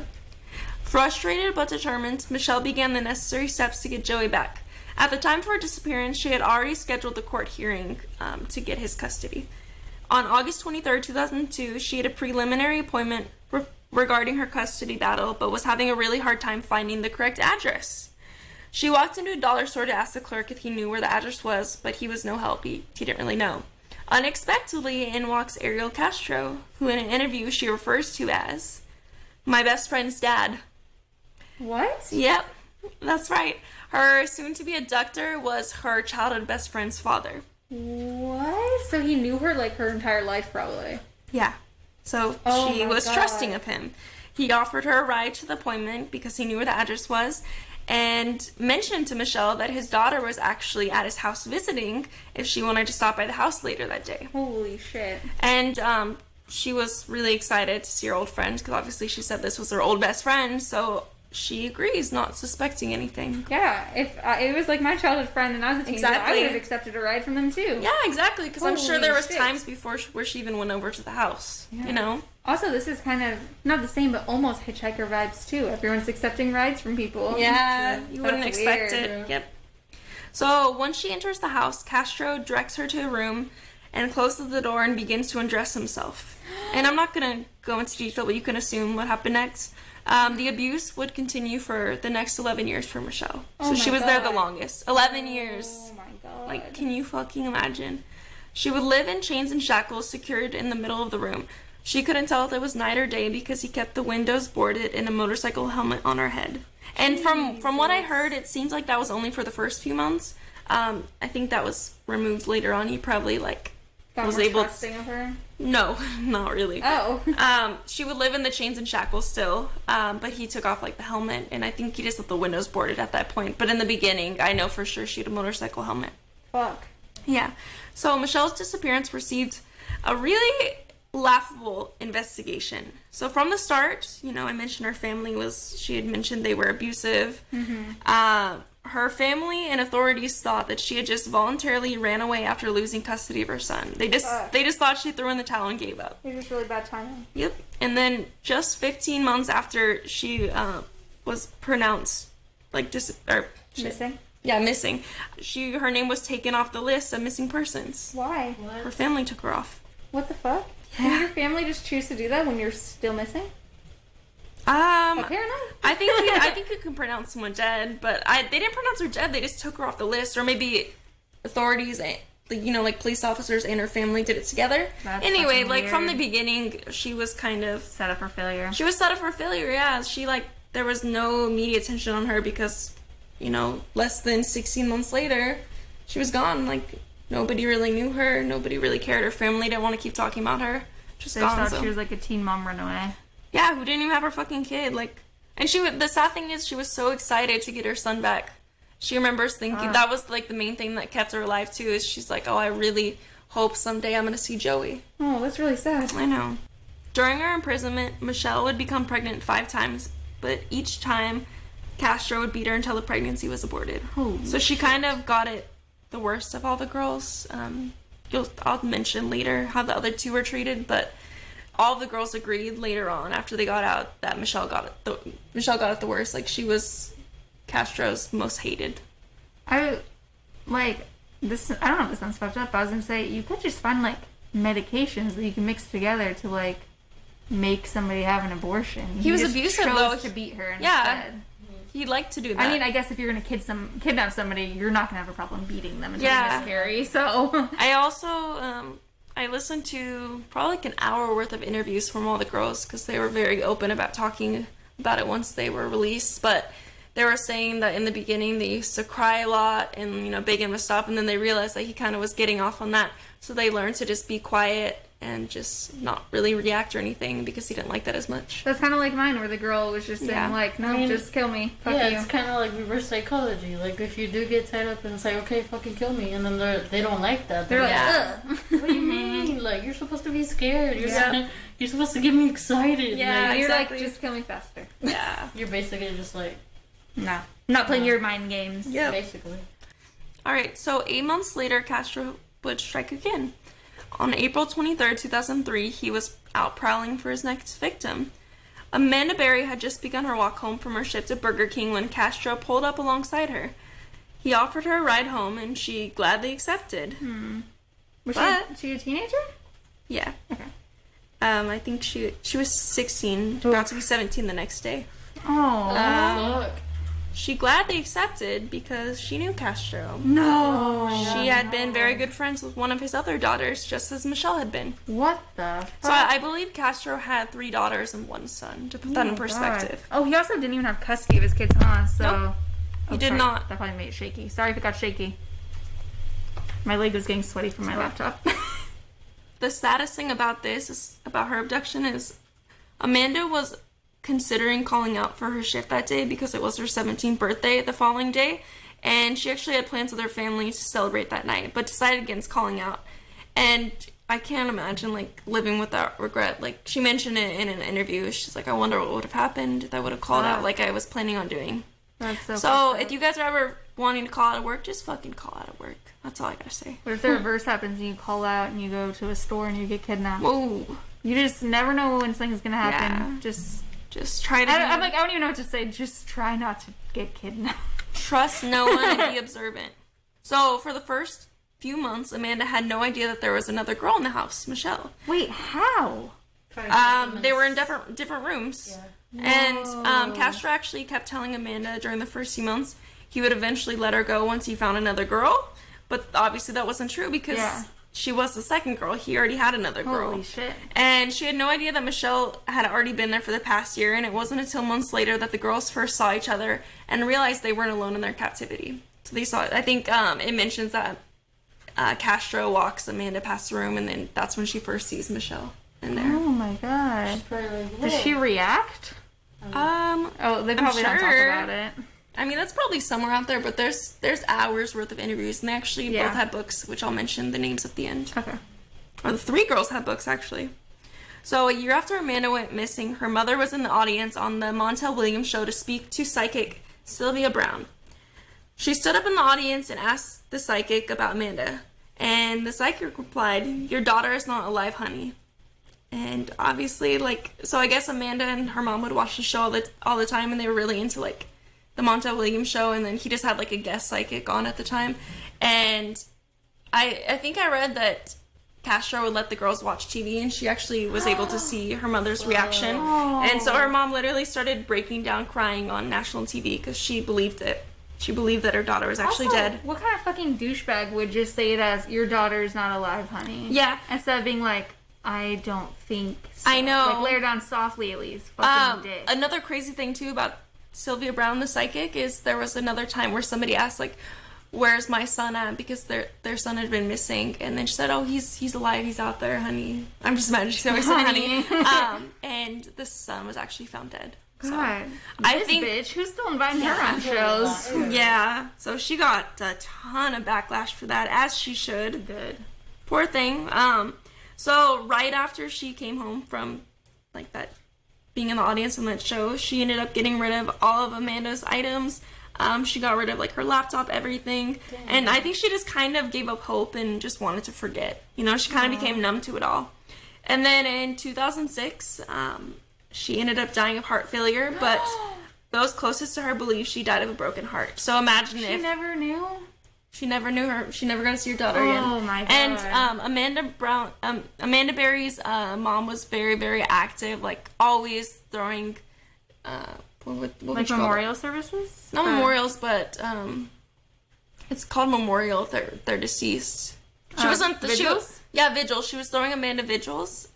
Frustrated but determined, Michelle began the necessary steps to get Joey back. At the time of her disappearance, she had already scheduled the court hearing to get his custody. On August 23, 2002, she had a preliminary appointment regarding her custody battle, but was having a really hard time finding the correct address. She walked into a dollar store to ask the clerk if he knew where the address was, but he was no help. He didn't really know. Unexpectedly, in walks Ariel Castro, who in an interview she refers to as my best friend's dad. What? Yep, that's right. Her soon-to-be abductor was her childhood best friend's father. What? So he knew her like her entire life, probably. Yeah. So she was trusting of him. He offered her a ride to the appointment because he knew where the address was, and mentioned to Michelle that his daughter was actually at his house visiting if she wanted to stop by the house later that day. Holy shit. And she was really excited to see her old friend because obviously she said this was her old best friend, so she agrees, not suspecting anything. Yeah, if it was like my childhood friend and I was a teenager, I would have accepted a ride from them too. Yeah, exactly, because I'm sure there was times before where she even went over to the house, you know? Also, this is kind of, not the same, but almost hitchhiker vibes too. Everyone's accepting rides from people. Yeah, you wouldn't expect it. Yep. So, once she enters the house, Castro directs her to a room and closes the door and begins to undress himself. And I'm not going to go into detail, but you can assume what happened next. The abuse would continue for the next 11 years for Michelle. So she was there the longest. 11 years. Oh my god. Like, can you fucking imagine? She would live in chains and shackles secured in the middle of the room. She couldn't tell if it was night or day because he kept the windows boarded and a motorcycle helmet on her head. And from what I heard, it seems like that was only for the first few months. I think that was removed later on. He probably, like, was able to... of her? No, not really. Oh. She would live in the chains and shackles still, but he took off, like, the helmet, and I think he just let the windows boarded at that point. But in the beginning, I know for sure she had a motorcycle helmet. Fuck. Yeah. So Michelle's disappearance received a really laughable investigation. So from the start, you know, I mentioned her family was... She had mentioned they were abusive. Her family and authorities thought that she had just voluntarily ran away after losing custody of her son. They just thought she threw in the towel and gave up. It was really bad timing. Yep. And then just 15 months after she was pronounced like missing. Yeah, missing. Her name was taken off the list of missing persons. Why? What? Her family took her off. What the fuck? Yeah. Can your family just choose to do that when you're still missing? Apparently. I think you can pronounce someone dead, but they didn't pronounce her dead. They just took her off the list, or maybe authorities and, you know, like police officers and her family did it together. That's anyway, like weird. From the beginning, she was kind of set up for failure. She was set up for failure. Yeah, she there was no media attention on her because, you know, less than 16 months later, she was gone. Like nobody really knew her. Nobody really cared. Her family didn't want to keep talking about her. Just gone. She was like a teen mom runaway. Yeah, who didn't even have her fucking kid, like... And the sad thing is she was so excited to get her son back. She remembers thinking... That was, like, the main thing that kept her alive, too, is she's like, oh, I really hope someday I'm gonna see Joey. Oh, that's really sad. I know. During her imprisonment, Michelle would become pregnant 5 times, but each time, Castro would beat her until the pregnancy was aborted. Holy so she kind of got it the worst of all the girls. I'll mention later how the other 2 were treated, but... All the girls agreed later on, after they got out, that Michelle got it the worst. Like, she was Castro's most hated. I don't know if this sounds fucked up, but I was gonna say, you could just find, like, medications that you can mix together to, like, make somebody have an abortion. He was abusive, though. To beat her instead. He liked to do that. I mean, I guess if you're gonna kidnap somebody, you're not gonna have a problem beating them until they miscarry, so... I also, I listened to probably like an hour worth of interviews from all the girls because they were very open about talking about it once they were released. But they were saying that in the beginning they used to cry a lot and, you know, beg him to stop. And then they realized that he kind of was getting off on that. So they learned to just be quiet and just not really react or anything because he didn't like that as much. That's kind of like mine where the girl was just saying, like, no, I mean, just kill me. Fuck you. It's kind of like reverse psychology. Like, if you do get tied up and it's like, okay, fucking kill me. And then they don't like that. They're like, ugh. What do you mean? Like, you're supposed to be scared. You're supposed to get me excited. Yeah, like, exactly. You're like, just kill me faster. Yeah. You're basically just like... No. Not playing your mind games. Yeah. Basically. Alright, so 8 months later, Castro would strike again. On April 23, 2003, he was out prowling for his next victim. Amanda Berry had just begun her walk home from her shift at Burger King when Castro pulled up alongside her. He offered her a ride home, and she gladly accepted. Hmm. Was she a teenager? Yeah. Okay. I think she was 16, about to be 17 the next day. Oh, look. She gladly accepted because she knew Castro. No. She had been very good friends with one of his other daughters, just as Michelle had been. What the fuck? So I believe Castro had 3 daughters and 1 son, to put that in perspective. God. Oh, he also didn't even have custody of his kids, huh? So nope. He did not. That probably made it shaky. Sorry if it got shaky. My leg was getting sweaty from my laptop. The saddest thing about this, about her abduction, is Amanda was considering calling out for her shift that day because it was her 17th birthday the following day, and she actually had plans with her family to celebrate that night, but decided against calling out. And I can't imagine, like, living without regret. Like, she mentioned it in an interview. She's like, I wonder what would have happened if I would have called out like I was planning on doing. That's so if you guys are ever wanting to call out of work, just fucking call out of work. That's all I gotta say. But if the reverse happens and you call out and you go to a store and you get kidnapped? Whoa. You just never know when something's gonna happen. Yeah. Just try to... I don't even know what to say. Just try not to get kidnapped. Trust no one and be observant. So, for the first few months, Amanda had no idea that there was another girl in the house, Michelle. Wait, how? They were in different rooms. Yeah. And Castro actually kept telling Amanda during the first few months he would eventually let her go once he found another girl. But obviously that wasn't true because... Yeah. She was the second girl. He already had another girl. Holy shit. And she had no idea that Michelle had already been there for the past year, and it wasn't until months later that the girls first saw each other and realized they weren't alone in their captivity. So they saw it. I think it mentions that Castro walks Amanda past the room, and then that's when she first sees Michelle in there. Oh my god. She's probably like, does she react? They probably don't talk about it. I mean, that's probably somewhere out there, but there's hours worth of interviews, and they actually both had books, which I'll mention the names at the end. Okay. Or the 3 girls had books, actually. So a year after Amanda went missing, her mother was in the audience on the Montel Williams show to speak to psychic Sylvia Brown. She stood up in the audience and asked the psychic about Amanda, and the psychic replied, "Your daughter is not alive, honey." And obviously, like, so I guess Amanda and her mom would watch the show all the time, and they were really into, like, the Montel Williams show, and then he just had, like, a guest psychic on at the time. And I think I read that Castro would let the girls watch TV, and she actually was able to see her mother's reaction. And so her mom literally started breaking down crying on national TV because she believed it. She believed that her daughter was actually dead. What kind of fucking douchebag would just say it as, your daughter's not alive, honey? Yeah. Instead of being like, I don't think so. I know. Like, lay her down softly, at least. Fucking dick. Another crazy thing, too, about Sylvia Brown, the psychic, is there was another time where somebody asked, like, where's my son at? Because their son had been missing. And then she said, oh, he's alive. He's out there, honey. I'm just mad. She always said, honey. And the son was actually found dead. So, God. Bitch, who's still inviting her on shows? Yeah. So she got a ton of backlash for that, as she should. Good. Poor thing. So right after she came home from, like, that... being in the audience on that show, she ended up getting rid of all of Amanda's items. She got rid of, like, her laptop, everything. Damn. And I think she just kind of gave up hope and just wanted to forget. You know, she kind of became numb to it all. And then in 2006, she ended up dying of heart failure, but those closest to her believe she died of a broken heart. So imagine if... She never knew? She never knew her. She never got to see her daughter again. Oh my god! And Amanda Berry's mom was very, very active. Like, always throwing, what memorial services? Not memorials, but it's called memorial. They're deceased. She was on vigils. Yeah, vigils. She was throwing Amanda vigils.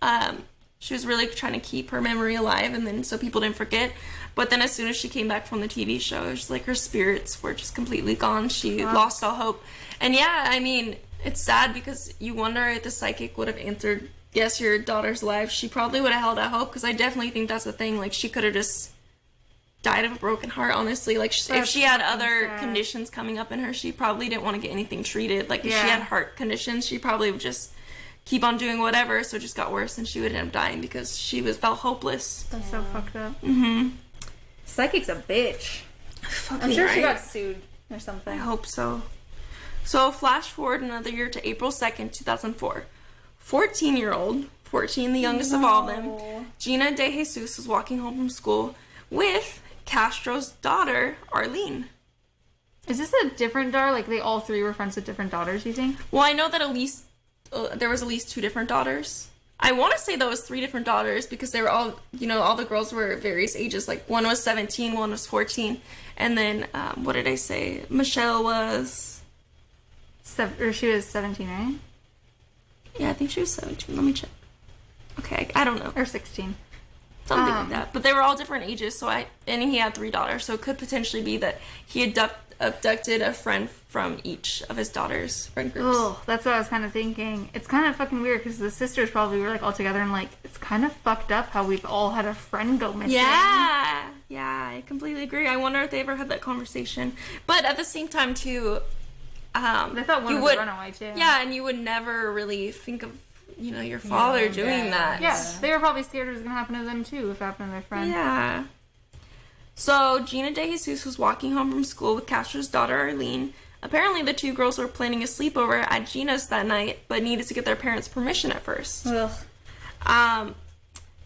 She was really trying to keep her memory alive, and then so people didn't forget. But then as soon as she came back from the TV show, it was like her spirits were just completely gone. She lost all hope. And yeah, I mean, it's sad because you wonder if the psychic would have answered, yes, your daughter's alive. She probably would have held out hope, because I definitely think that's the thing. Like, she could have just died of a broken heart, honestly. Like, if she had other conditions coming up in her, she probably didn't want to get anything treated. Like, if she had heart conditions, she probably would just... keep on doing whatever, so it just got worse, and she would end up dying because she felt hopeless. That's so fucked up. Mm-hmm. Psychic's a bitch. I'm sure she got sued or something. I hope so. So, flash forward another year to April 2nd, 2004. 14-year-old 14, the youngest of all of them. Gina DeJesus was walking home from school with Castro's daughter, Arlene. Is this a different daughter? Like, they all three were friends with different daughters, you think? Well, I know that at least, there was at least 2 different daughters. I want to say there was 3 different daughters because they were all, you know, all the girls were various ages. Like, one was 17, one was 14. And then, what did I say? Michelle was... she was 17, right? Yeah, I think she was 17. Let me check. Okay, I don't know. Or 16. Something like that. But they were all different ages, so and he had 3 daughters, so it could potentially be that he abducted a friend from each of his daughter's friend groups. Oh, that's what I was kind of thinking. It's kind of fucking weird because the sisters probably were like all together and like, it's kind of fucked up how we've all had a friend go missing. Yeah, yeah, I completely agree. I wonder if they ever had that conversation. But at the same time, too, they thought one was a runaway too. Yeah, and you would never really think of, you know, your father doing that. Yeah, they were probably scared it was going to happen to them too, if it happened to their friend. Yeah. So, Gina DeJesus was walking home from school with Castro's daughter, Arlene. Apparently, the 2 girls were planning a sleepover at Gina's that night, but needed to get their parents' permission at first. Ugh.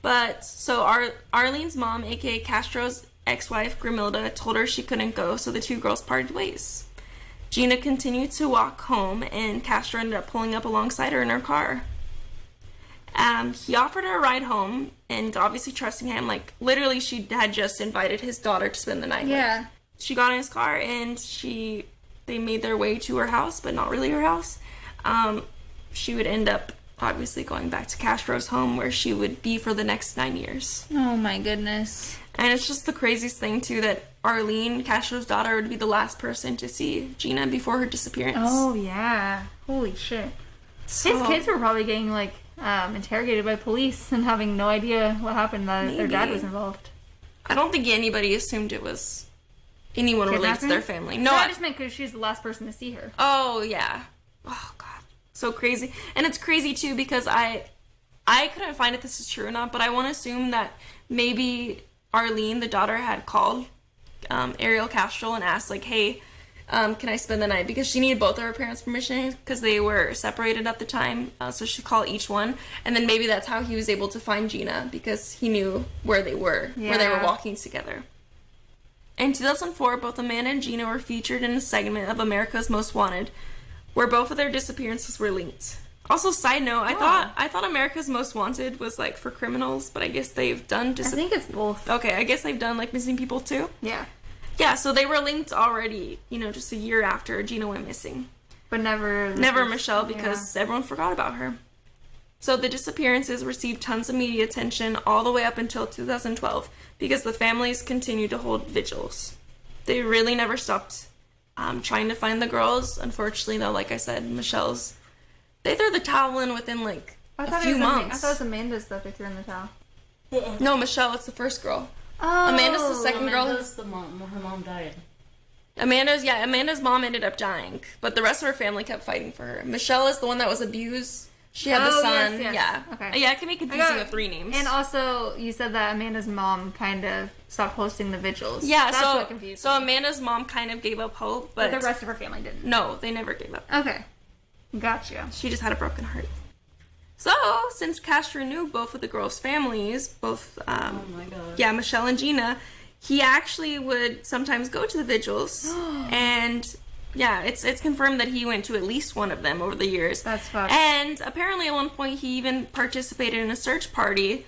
But, so Arlene's mom, a.k.a. Castro's ex-wife, Grimilda, told her she couldn't go, so the 2 girls parted ways. Gina continued to walk home, and Castro ended up pulling up alongside her in her car. He offered her a ride home, and obviously trusting him, like, literally she had just invited his daughter to spend the night with. She got in his car, and they made their way to her house, but not really her house. She would end up, obviously, going back to Castro's home, where she would be for the next 9 years. Oh, my goodness. And it's just the craziest thing, too, that Arlene, Castro's daughter, would be the last person to see Gina before her disappearance. Oh, yeah. Holy shit. So, his kids were probably getting, like, interrogated by police and having no idea what happened, that their dad was involved. I don't think anybody assumed it was anyone related to their family. No, I just meant because she's the last person to see her. Oh, yeah. Oh, God. So crazy. And it's crazy, too, because I couldn't find if this is true or not, but I want to assume that maybe Arlene, the daughter, had called Ariel Castro and asked, like, hey, can I spend the night? Because she needed both of her parents' permission because they were separated at the time, so she'd call each one. And then maybe that's how he was able to find Gina, because he knew where they were, where they were walking together. In 2004, both Amanda and Gina were featured in a segment of America's Most Wanted, where both of their disappearances were linked. Also, side note, I thought America's Most Wanted was, like, for criminals, but I guess they've done... I think it's both. Okay, I guess they've done, like, missing people, too? Yeah. Yeah, so they were linked already, you know, just a year after Gina went missing. But never Michelle, because everyone forgot about her. So the disappearances received tons of media attention all the way up until 2012, because the families continued to hold vigils. They really never stopped trying to find the girls. Unfortunately, though, like I said, Michelle's... They threw the towel in within, like, a few months. I thought it was Amanda's that they threw in the towel. No, Michelle, it's the first girl. Oh, Amanda's the second girl. Amanda's the mom. Her mom died. Amanda's mom ended up dying, but the rest of her family kept fighting for her. Michelle is the one that was abused. She had the son. Yes, yes. Yeah. Okay. Yeah, it can be confusing with 3 names. And also, you said that Amanda's mom kind of stopped hosting the vigils. Yeah, that's what confused me. Amanda's mom kind of gave up hope, but the rest of her family didn't. No, they never gave up. Okay. Gotcha. She just had a broken heart. So, since Castro knew both of the girls' families, both, oh my God. Yeah, Michelle and Gina, he actually would sometimes go to the vigils, and, yeah, it's confirmed that he went to at least one of them over the years. That's fucked. And apparently at one point he even participated in a search party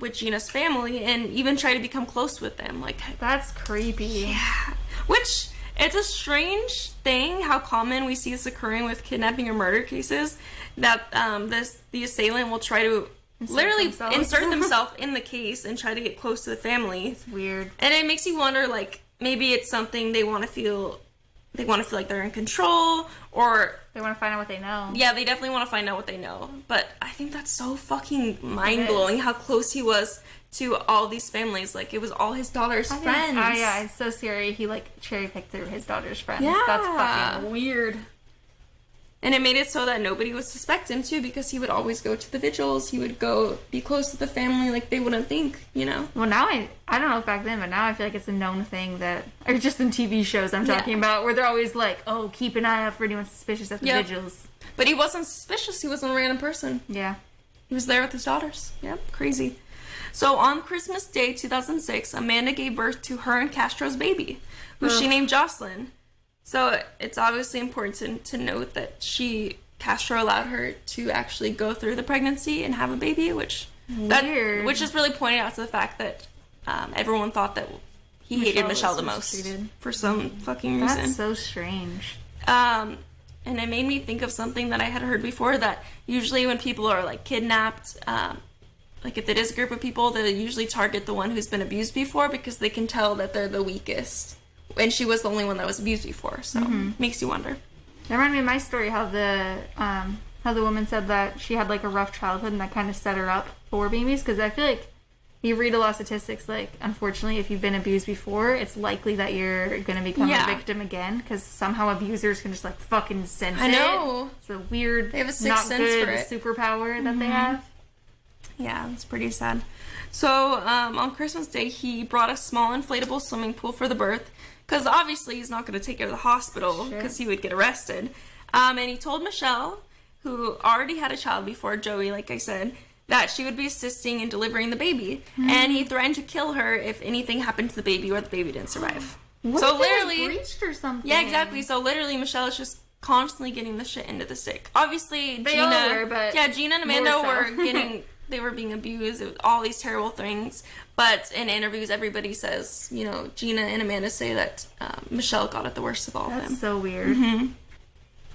with Gina's family, and even tried to become close with them. Like, that's creepy. Yeah. Which, it's a strange thing how common we see this occurring with kidnapping or murder cases, that the assailant will try to insert themselves in the case and try to get close to the family. It's weird. And it makes you wonder, like, maybe it's something they want to feel like they're in control, or... They want to find out what they know. Yeah, they definitely want to find out what they know. But I think that's so fucking mind-blowing how close he was to all these families. Like, it was all his daughter's friends. Oh, yeah, it's so scary. He, like, cherry-picked through his daughter's friends. Yeah. That's fucking weird. And it made it so that nobody would suspect him, too, because he would always go to the vigils. He would go be close to the family. Like, they wouldn't think, you know? Well, now I don't know if back then, but now I feel like it's a known thing that... Or just in TV shows I'm talking about, where they're always like, oh, keep an eye out for anyone suspicious at the vigils. But he wasn't suspicious. He wasn't a random person. Yeah. He was there with his daughters. Yep, crazy. So on Christmas Day 2006, Amanda gave birth to her and Castro's baby, who she named Jocelyn. So it's obviously important to note that Castro allowed her to actually go through the pregnancy and have a baby, which which is really pointed out to the fact that everyone thought that he hated Michelle the most for some fucking reason. That's so strange. And it made me think of something that I had heard before, that usually when people are like kidnapped, like if it is a group of people, they usually target the one who's been abused before because they can tell that they're the weakest. And she was the only one that was abused before, so it makes you wonder. That reminded me of my story, how the woman said that she had like a rough childhood and that kind of set her up for babies, because I feel like you read a lot of statistics, like, unfortunately, if you've been abused before, it's likely that you're going to become a victim again, because somehow abusers can just, like, fucking sense it. I know. It's a weird, they have a not good superpower that they have. Yeah, it's pretty sad. So, on Christmas Day, he brought a small inflatable swimming pool for the birth, because obviously he's not going to take her to the hospital, because he would get arrested. And he told Michelle, who already had a child before, Joey, like I said, that she would be assisting in delivering the baby, and he threatened to kill her if anything happened to the baby or the baby didn't survive. What so if literally, it was breached or something? Yeah, exactly. So literally, Michelle is just constantly getting the shit into the stick. Obviously, Gina and Amanda were getting, they were being abused. It was all these terrible things. But in interviews, everybody says, you know, Gina and Amanda say that Michelle got it the worst of all of them. That's so weird.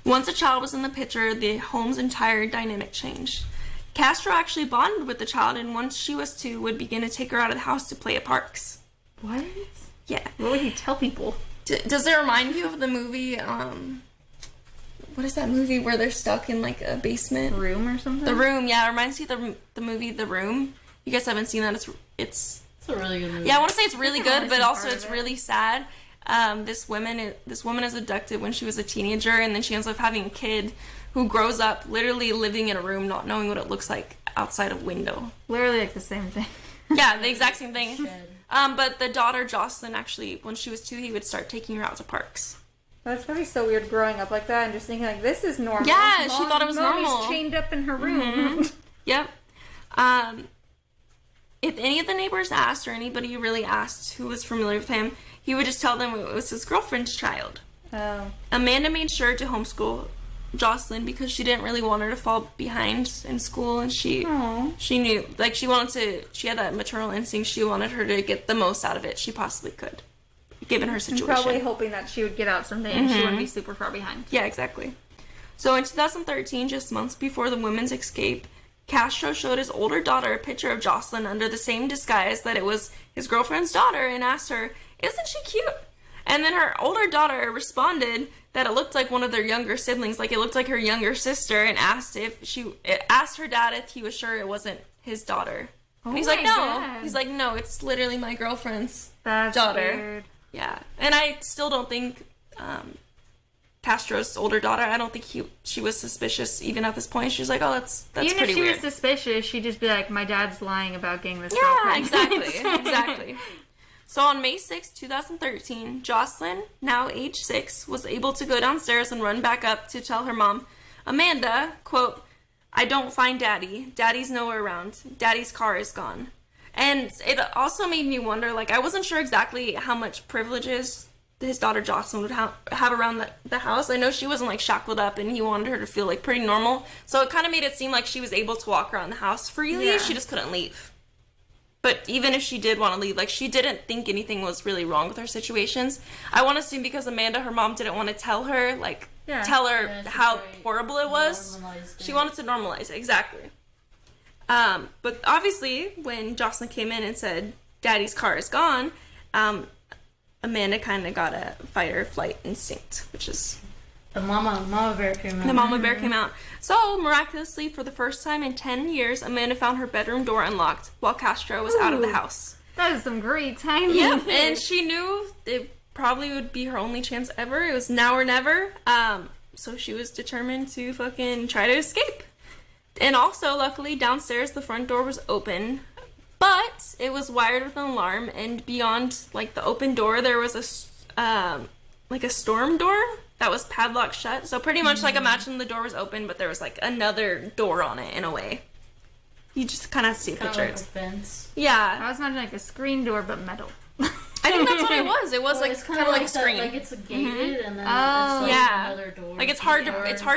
Once a child was in the picture, the home's entire dynamic changed. Castro actually bonded with the child, and once she was 2, would begin to take her out of the house to play at parks. What? Yeah. What would he tell people? Does it remind you of the movie, what is that movie where they're stuck in, like, a basement? Room or something? The Room, yeah. It reminds me of the movie The Room. You guys haven't seen that. It's a really good movie. Yeah, I want to say it's really good, but also it's really sad. This woman is abducted when she was a teenager, and then she ends up having a kid who grows up literally living in a room, not knowing what it looks like outside a window. Literally like the same thing. Yeah, the exact same thing. But the daughter, Jocelyn, actually, when she was 2, he would start taking her out to parks. That's gonna be so weird growing up like that and just thinking, like, this is normal. Yeah, she thought it was normal. Chained up in her room. Yep. If any of the neighbors asked, or anybody really asked who was familiar with him, he would just tell them it was his girlfriend's child. Oh. Amanda made sure to homeschool Jocelyn because she didn't really want her to fall behind in school, and she knew, like, she had that maternal instinct. She wanted her to get the most out of it she possibly could, given her situation. And probably hoping that she would get out someday and she wouldn't be super far behind. Yeah, exactly. So in 2013, just months before the women's escape, Castro showed his older daughter a picture of Jocelyn under the same disguise that it was his girlfriend's daughter, and asked her, "Isn't she cute?" And then her older daughter responded that it looked like one of their younger siblings, like it looked like her younger sister, and asked her dad if he was sure it wasn't his daughter. Oh, and he's like, "No." God. He's like, "No, it's literally my girlfriend's daughter." Weird. Yeah, and I still don't think Castro's older daughter, I don't think she was suspicious even at this point. She was like, "Oh, that's pretty weird." Even if she was suspicious, she'd just be like, "My dad's lying about getting this girlfriend." Exactly, exactly. So on May 6, 2013, Jocelyn, now age 6, was able to go downstairs and run back up to tell her mom, Amanda, quote, "I don't find Daddy. Daddy's nowhere around. Daddy's car is gone." And it also made me wonder, like, I wasn't sure exactly how much privileges his daughter Jocelyn would have around the house. I know she wasn't, like, shackled up, and he wanted her to feel, like, pretty normal. So it kind of made it seem like she was able to walk around the house freely. Yeah. She just couldn't leave. But even if she did want to leave, like, she didn't think anything was really wrong with her situations. I want to assume because Amanda, her mom, didn't want to tell her, like, how horrible it was. She wanted to normalize it, exactly. But obviously, when Jocelyn came in and said, "Daddy's car is gone," Amanda kind of got a fight or flight instinct, which is... The mama bear came out. The mama bear came out. So, miraculously, for the first time in 10 years, Amanda found her bedroom door unlocked while Castro was out of the house. That is some great timing. Yep, and she knew it probably would be her only chance ever. It was now or never. So she was determined to fucking try to escape. And also, luckily, downstairs the front door was open, but it was wired with an alarm, and beyond, like, the open door, there was a, like, a storm door that was padlocked shut. So pretty much, like, imagine the door was open, but there was, like, another door on it in a way. You just kind of see pictures. Like a fence. Yeah. I was imagining like a screen door, but metal. I think that's what it was. It was well, like kind of like a screen. Like it's a gated and then there's like another door. Like it's hard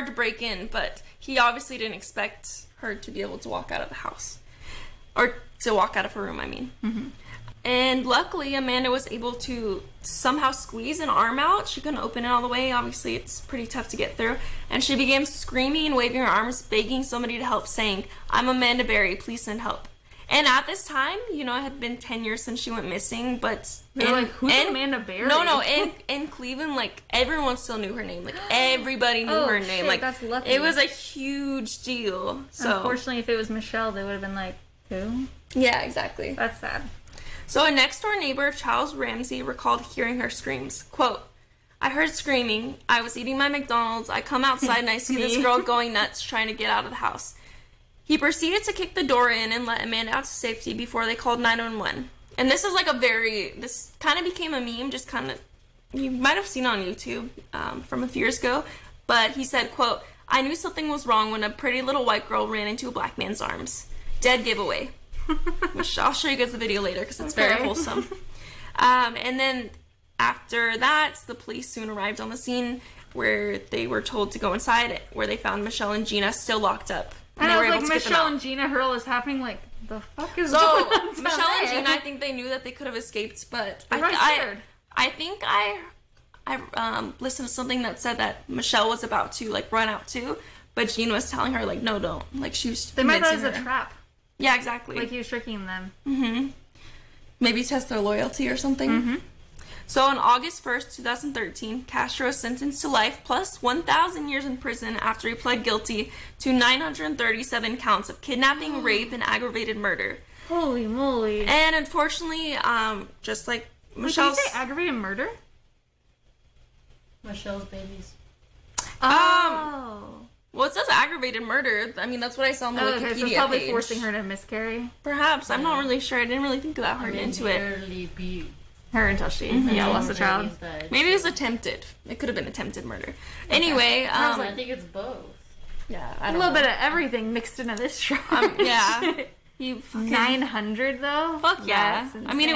to break in, but he obviously didn't expect her to be able to walk out of the house. Or to walk out of her room, I mean. Mm-hmm. And luckily, Amanda was able to somehow squeeze an arm out. She couldn't open it all the way. Obviously, it's pretty tough to get through. And she began screaming and waving her arms, begging somebody to help, saying, "I'm Amanda Berry. Please send help." And at this time, you know, it had been 10 years since she went missing, but... They're like, who's Amanda Berry? No, in Cleveland, like, everyone still knew her name. Like, everybody knew her name. Shit, like, that's lucky. It was a huge deal. So unfortunately, if it was Michelle, they would have been like, who? Yeah, exactly. That's sad. So a next-door neighbor, Charles Ramsey, recalled hearing her screams. Quote, "I heard screaming. I was eating my McDonald's. I come outside and I see this girl going nuts trying to get out of the house." He proceeded to kick the door in and let Amanda out to safety before they called 911. And this is like a very, this kind of became a meme, just kind of, you might have seen on YouTube from a few years ago. But he said, quote, "I knew something was wrong when a pretty little white girl ran into a black man's arms." Dead giveaway. Which I'll show you guys the video later because it's very wholesome. And then after that, the police soon arrived on the scene where they were told to go inside, where they found Michelle and Gina still locked up. And I was like, Michelle and Gina, her all is happening, like, the fuck is going on? So, Michelle and Gina, I think they knew that they could have escaped, but I think I listened to something that said that Michelle was about to, like, run out too, but Gina was telling her, like, no, don't. Like, she was convincing her. They might thought it was a trap. Yeah, exactly. Like, he was tricking them. Mm-hmm. Maybe test their loyalty or something. Mm-hmm. So on August 1st, 2013, Castro was sentenced to life plus 1,000 years in prison after he pled guilty to 937 counts of kidnapping, rape, and aggravated murder. Holy moly. And unfortunately, just like Michelle's... Wait, did you say aggravated murder? Michelle's babies. Oh. Well, it says aggravated murder. I mean, that's what I saw on the Wikipedia page. Okay, so probably forcing her to miscarry. Perhaps. I'm not really sure. I didn't really think that hard into it. Beat her until she lost the child. Maybe it was attempted. It could have been attempted murder. Okay. Anyway, I think it's both. Yeah, I don't know. A little bit of everything mixed into this trial. Yeah. 900 though. Fuck yeah. I mean,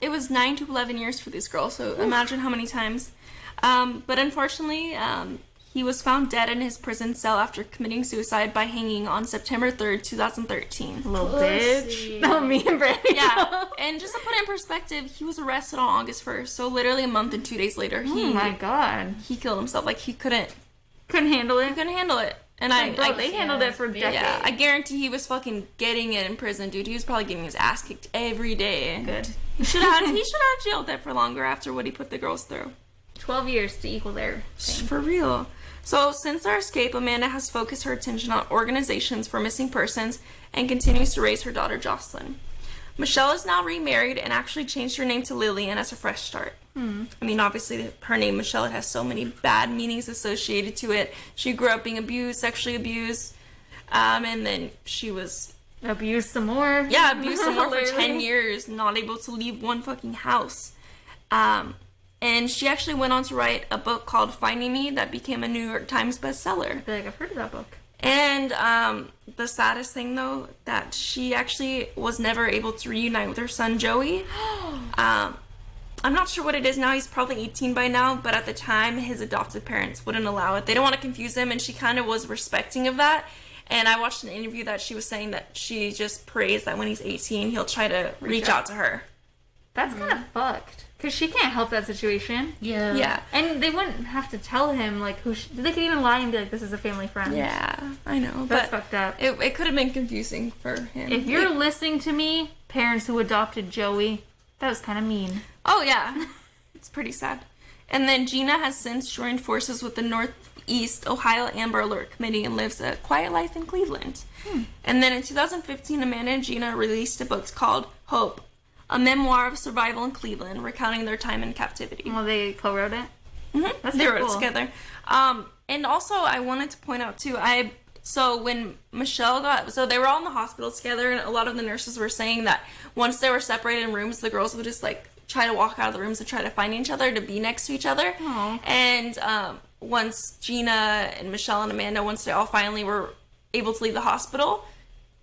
it was 9 to 11 years for these girls. So imagine how many times. But unfortunately, he was found dead in his prison cell after committing suicide by hanging on September 3rd, 2013. Little bitch. Oh, me and Brandy. Yeah. And just to put it in perspective, he was arrested on August 1st. So literally a month and 2 days later, he... Oh my God. He killed himself. Like, he couldn't... Couldn't handle it? He couldn't handle it. And they handled it for decades. Yeah, I guarantee he was fucking getting it in prison, dude. He was probably getting his ass kicked every day. And good. He should have jailed it for longer after what he put the girls through. 12 years to equal their thing. For real. So, since their escape, Amanda has focused her attention on organizations for missing persons and continues to raise her daughter, Jocelyn. Michelle is now remarried and actually changed her name to Lillian as a fresh start. Mm. I mean, obviously, her name, Michelle, it has so many bad meanings associated to it. She grew up being abused, sexually abused, and then she was... Abused some more. Yeah, abused some more for 10 years, not able to leave one fucking house. And she actually went on to write a book called Finding Me that became a New York Times bestseller. I feel like I've heard of that book. And the saddest thing, though, that she actually was never able to reunite with her son, Joey. I'm not sure what it is now. He's probably 18 by now. But at the time, his adopted parents wouldn't allow it. They didn't want to confuse him. And she kind of was respecting of that. And I watched an interview that she was saying that she just prays that when he's 18, he'll try to reach out to her. That's kind of fucked. Because she can't help that situation. Yeah. Yeah. And they wouldn't have to tell him, like, who... They could even lie and be like, this is a family friend. Yeah, I know. That's fucked up. It could have been confusing for him. If you're listening to me, parents who adopted Joey, that was kind of mean. Oh, yeah. It's pretty sad. And then Gina has since joined forces with the Northeast Ohio Amber Alert Committee and lives a quiet life in Cleveland. Hmm. And then in 2015, Amanda and Gina released a book called Hope, a memoir of survival in Cleveland, recounting their time in captivity. Well, they co-wrote it? Mm-hmm. They wrote it together. And also, I wanted to point out, too, so when Michelle got... So they were all in the hospital together, and a lot of the nurses were saying that once they were separated in rooms, the girls would just, like, try to walk out of the rooms and try to find each other, to be next to each other. Aww. And once Gina and Michelle and Amanda, once they all finally were able to leave the hospital...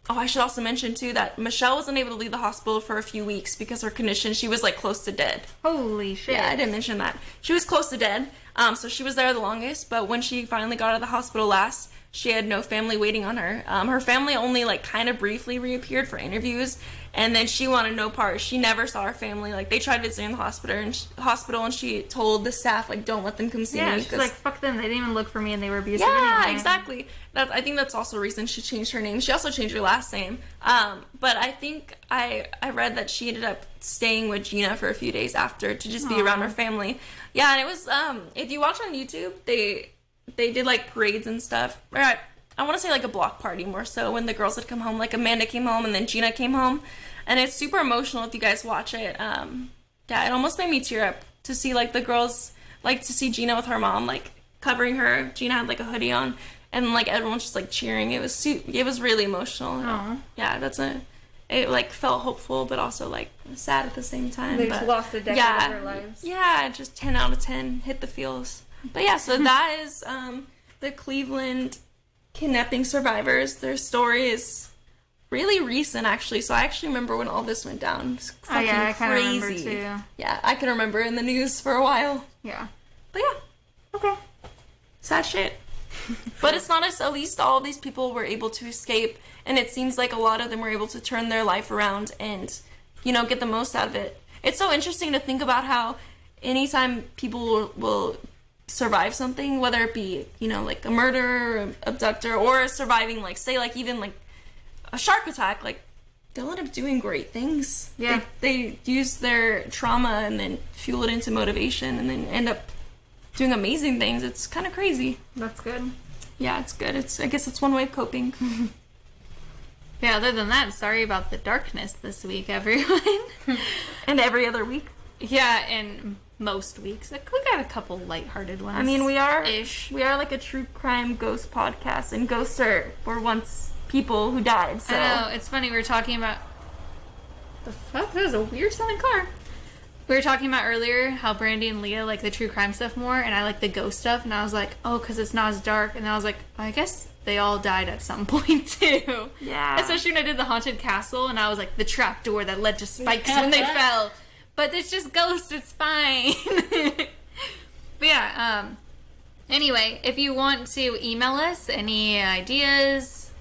Oh, I should also mention too that Michelle was unable to leave the hospital for a few weeks because her condition, she was like close to dead. Holy shit. Yeah, I didn't mention that. She was close to dead. So she was there the longest, but when she finally got out of the hospital last, she had no family waiting on her. Her family only like kind of briefly reappeared for interviews, and then she wanted no part. She never saw her family. Like, they tried to stay in the hospital, and she told the staff, like, don't let them come see me. Yeah, she's like, fuck them. They didn't even look for me, and they were abusive anyway. Yeah, exactly. I think that's also a reason she changed her name. She also changed her last name. But I think I read that she ended up staying with Gina for a few days after to just be around her family. Yeah, and it was, if you watch on YouTube, they did, like, parades and stuff. Or I want to say, like, a block party more so when the girls had come home. Like, Amanda came home and then Gina came home. And it's super emotional if you guys watch it. Yeah, it almost made me tear up to see, like, the girls, like, to see Gina with her mom, like, covering her. Gina had, like, a hoodie on. And, like, everyone's just, like, cheering. It was really emotional. And, yeah, it, like, felt hopeful but also, like, sad at the same time. They just lost a decade of their lives. Yeah, just 10 out of 10. Hit the feels. But yeah, so that is the Cleveland kidnapping survivors. Their story is really recent, actually. So I actually remember when all this went down. Oh, yeah, I kind of remember, too. Yeah, I can remember in the news for a while. Yeah. But yeah. Okay. Sad shit. But it's not as, at least all of these people were able to escape, and it seems like a lot of them were able to turn their life around and, you know, get the most out of it. It's so interesting to think about how anytime people will survive something, whether it be, you know, like a murder, or abductor, or surviving, like, say, like, even like a shark attack, like, they'll end up doing great things. Yeah. They use their trauma and then fuel it into motivation and then end up doing amazing things. It's kind of crazy. That's good. Yeah, it's good. I guess it's one way of coping. Yeah, other than that, sorry about the darkness this week, everyone. And every other week. Yeah, and most weeks. Like, we got a couple lighthearted ones. I mean, we are like a true crime ghost podcast, and ghosts were once people who died, so. I know, it's funny, we were talking about... The fuck? That was a weird sounding car. We were talking about earlier how Brandy and Leah like the true crime stuff more, and I like the ghost stuff, and I was like, oh, because it's not as dark, and I was like, oh, I guess they all died at some point, too. Yeah. Especially when I did the Haunted Castle, and I was like, the trap door that led to spikes when they fell. But it's just ghosts, it's fine. But yeah, anyway, if you want to email us any ideas,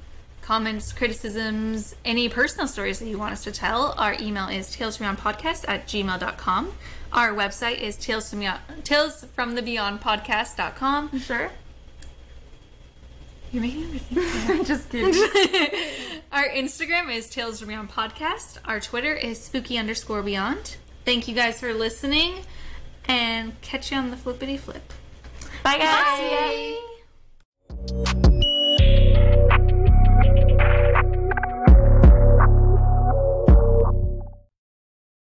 comments, criticisms, any personal stories that you want us to tell, our email is talesfrombeyondpodcast@gmail.com. Our website is talesfromthebeyondpodcast.com. Sure. You're making me think. I'm just kidding. Our Instagram is talesfrombeyondpodcast. Our Twitter is spooky_beyond. Thank you guys for listening, and catch you on the flippity flip. Bye, guys. Bye.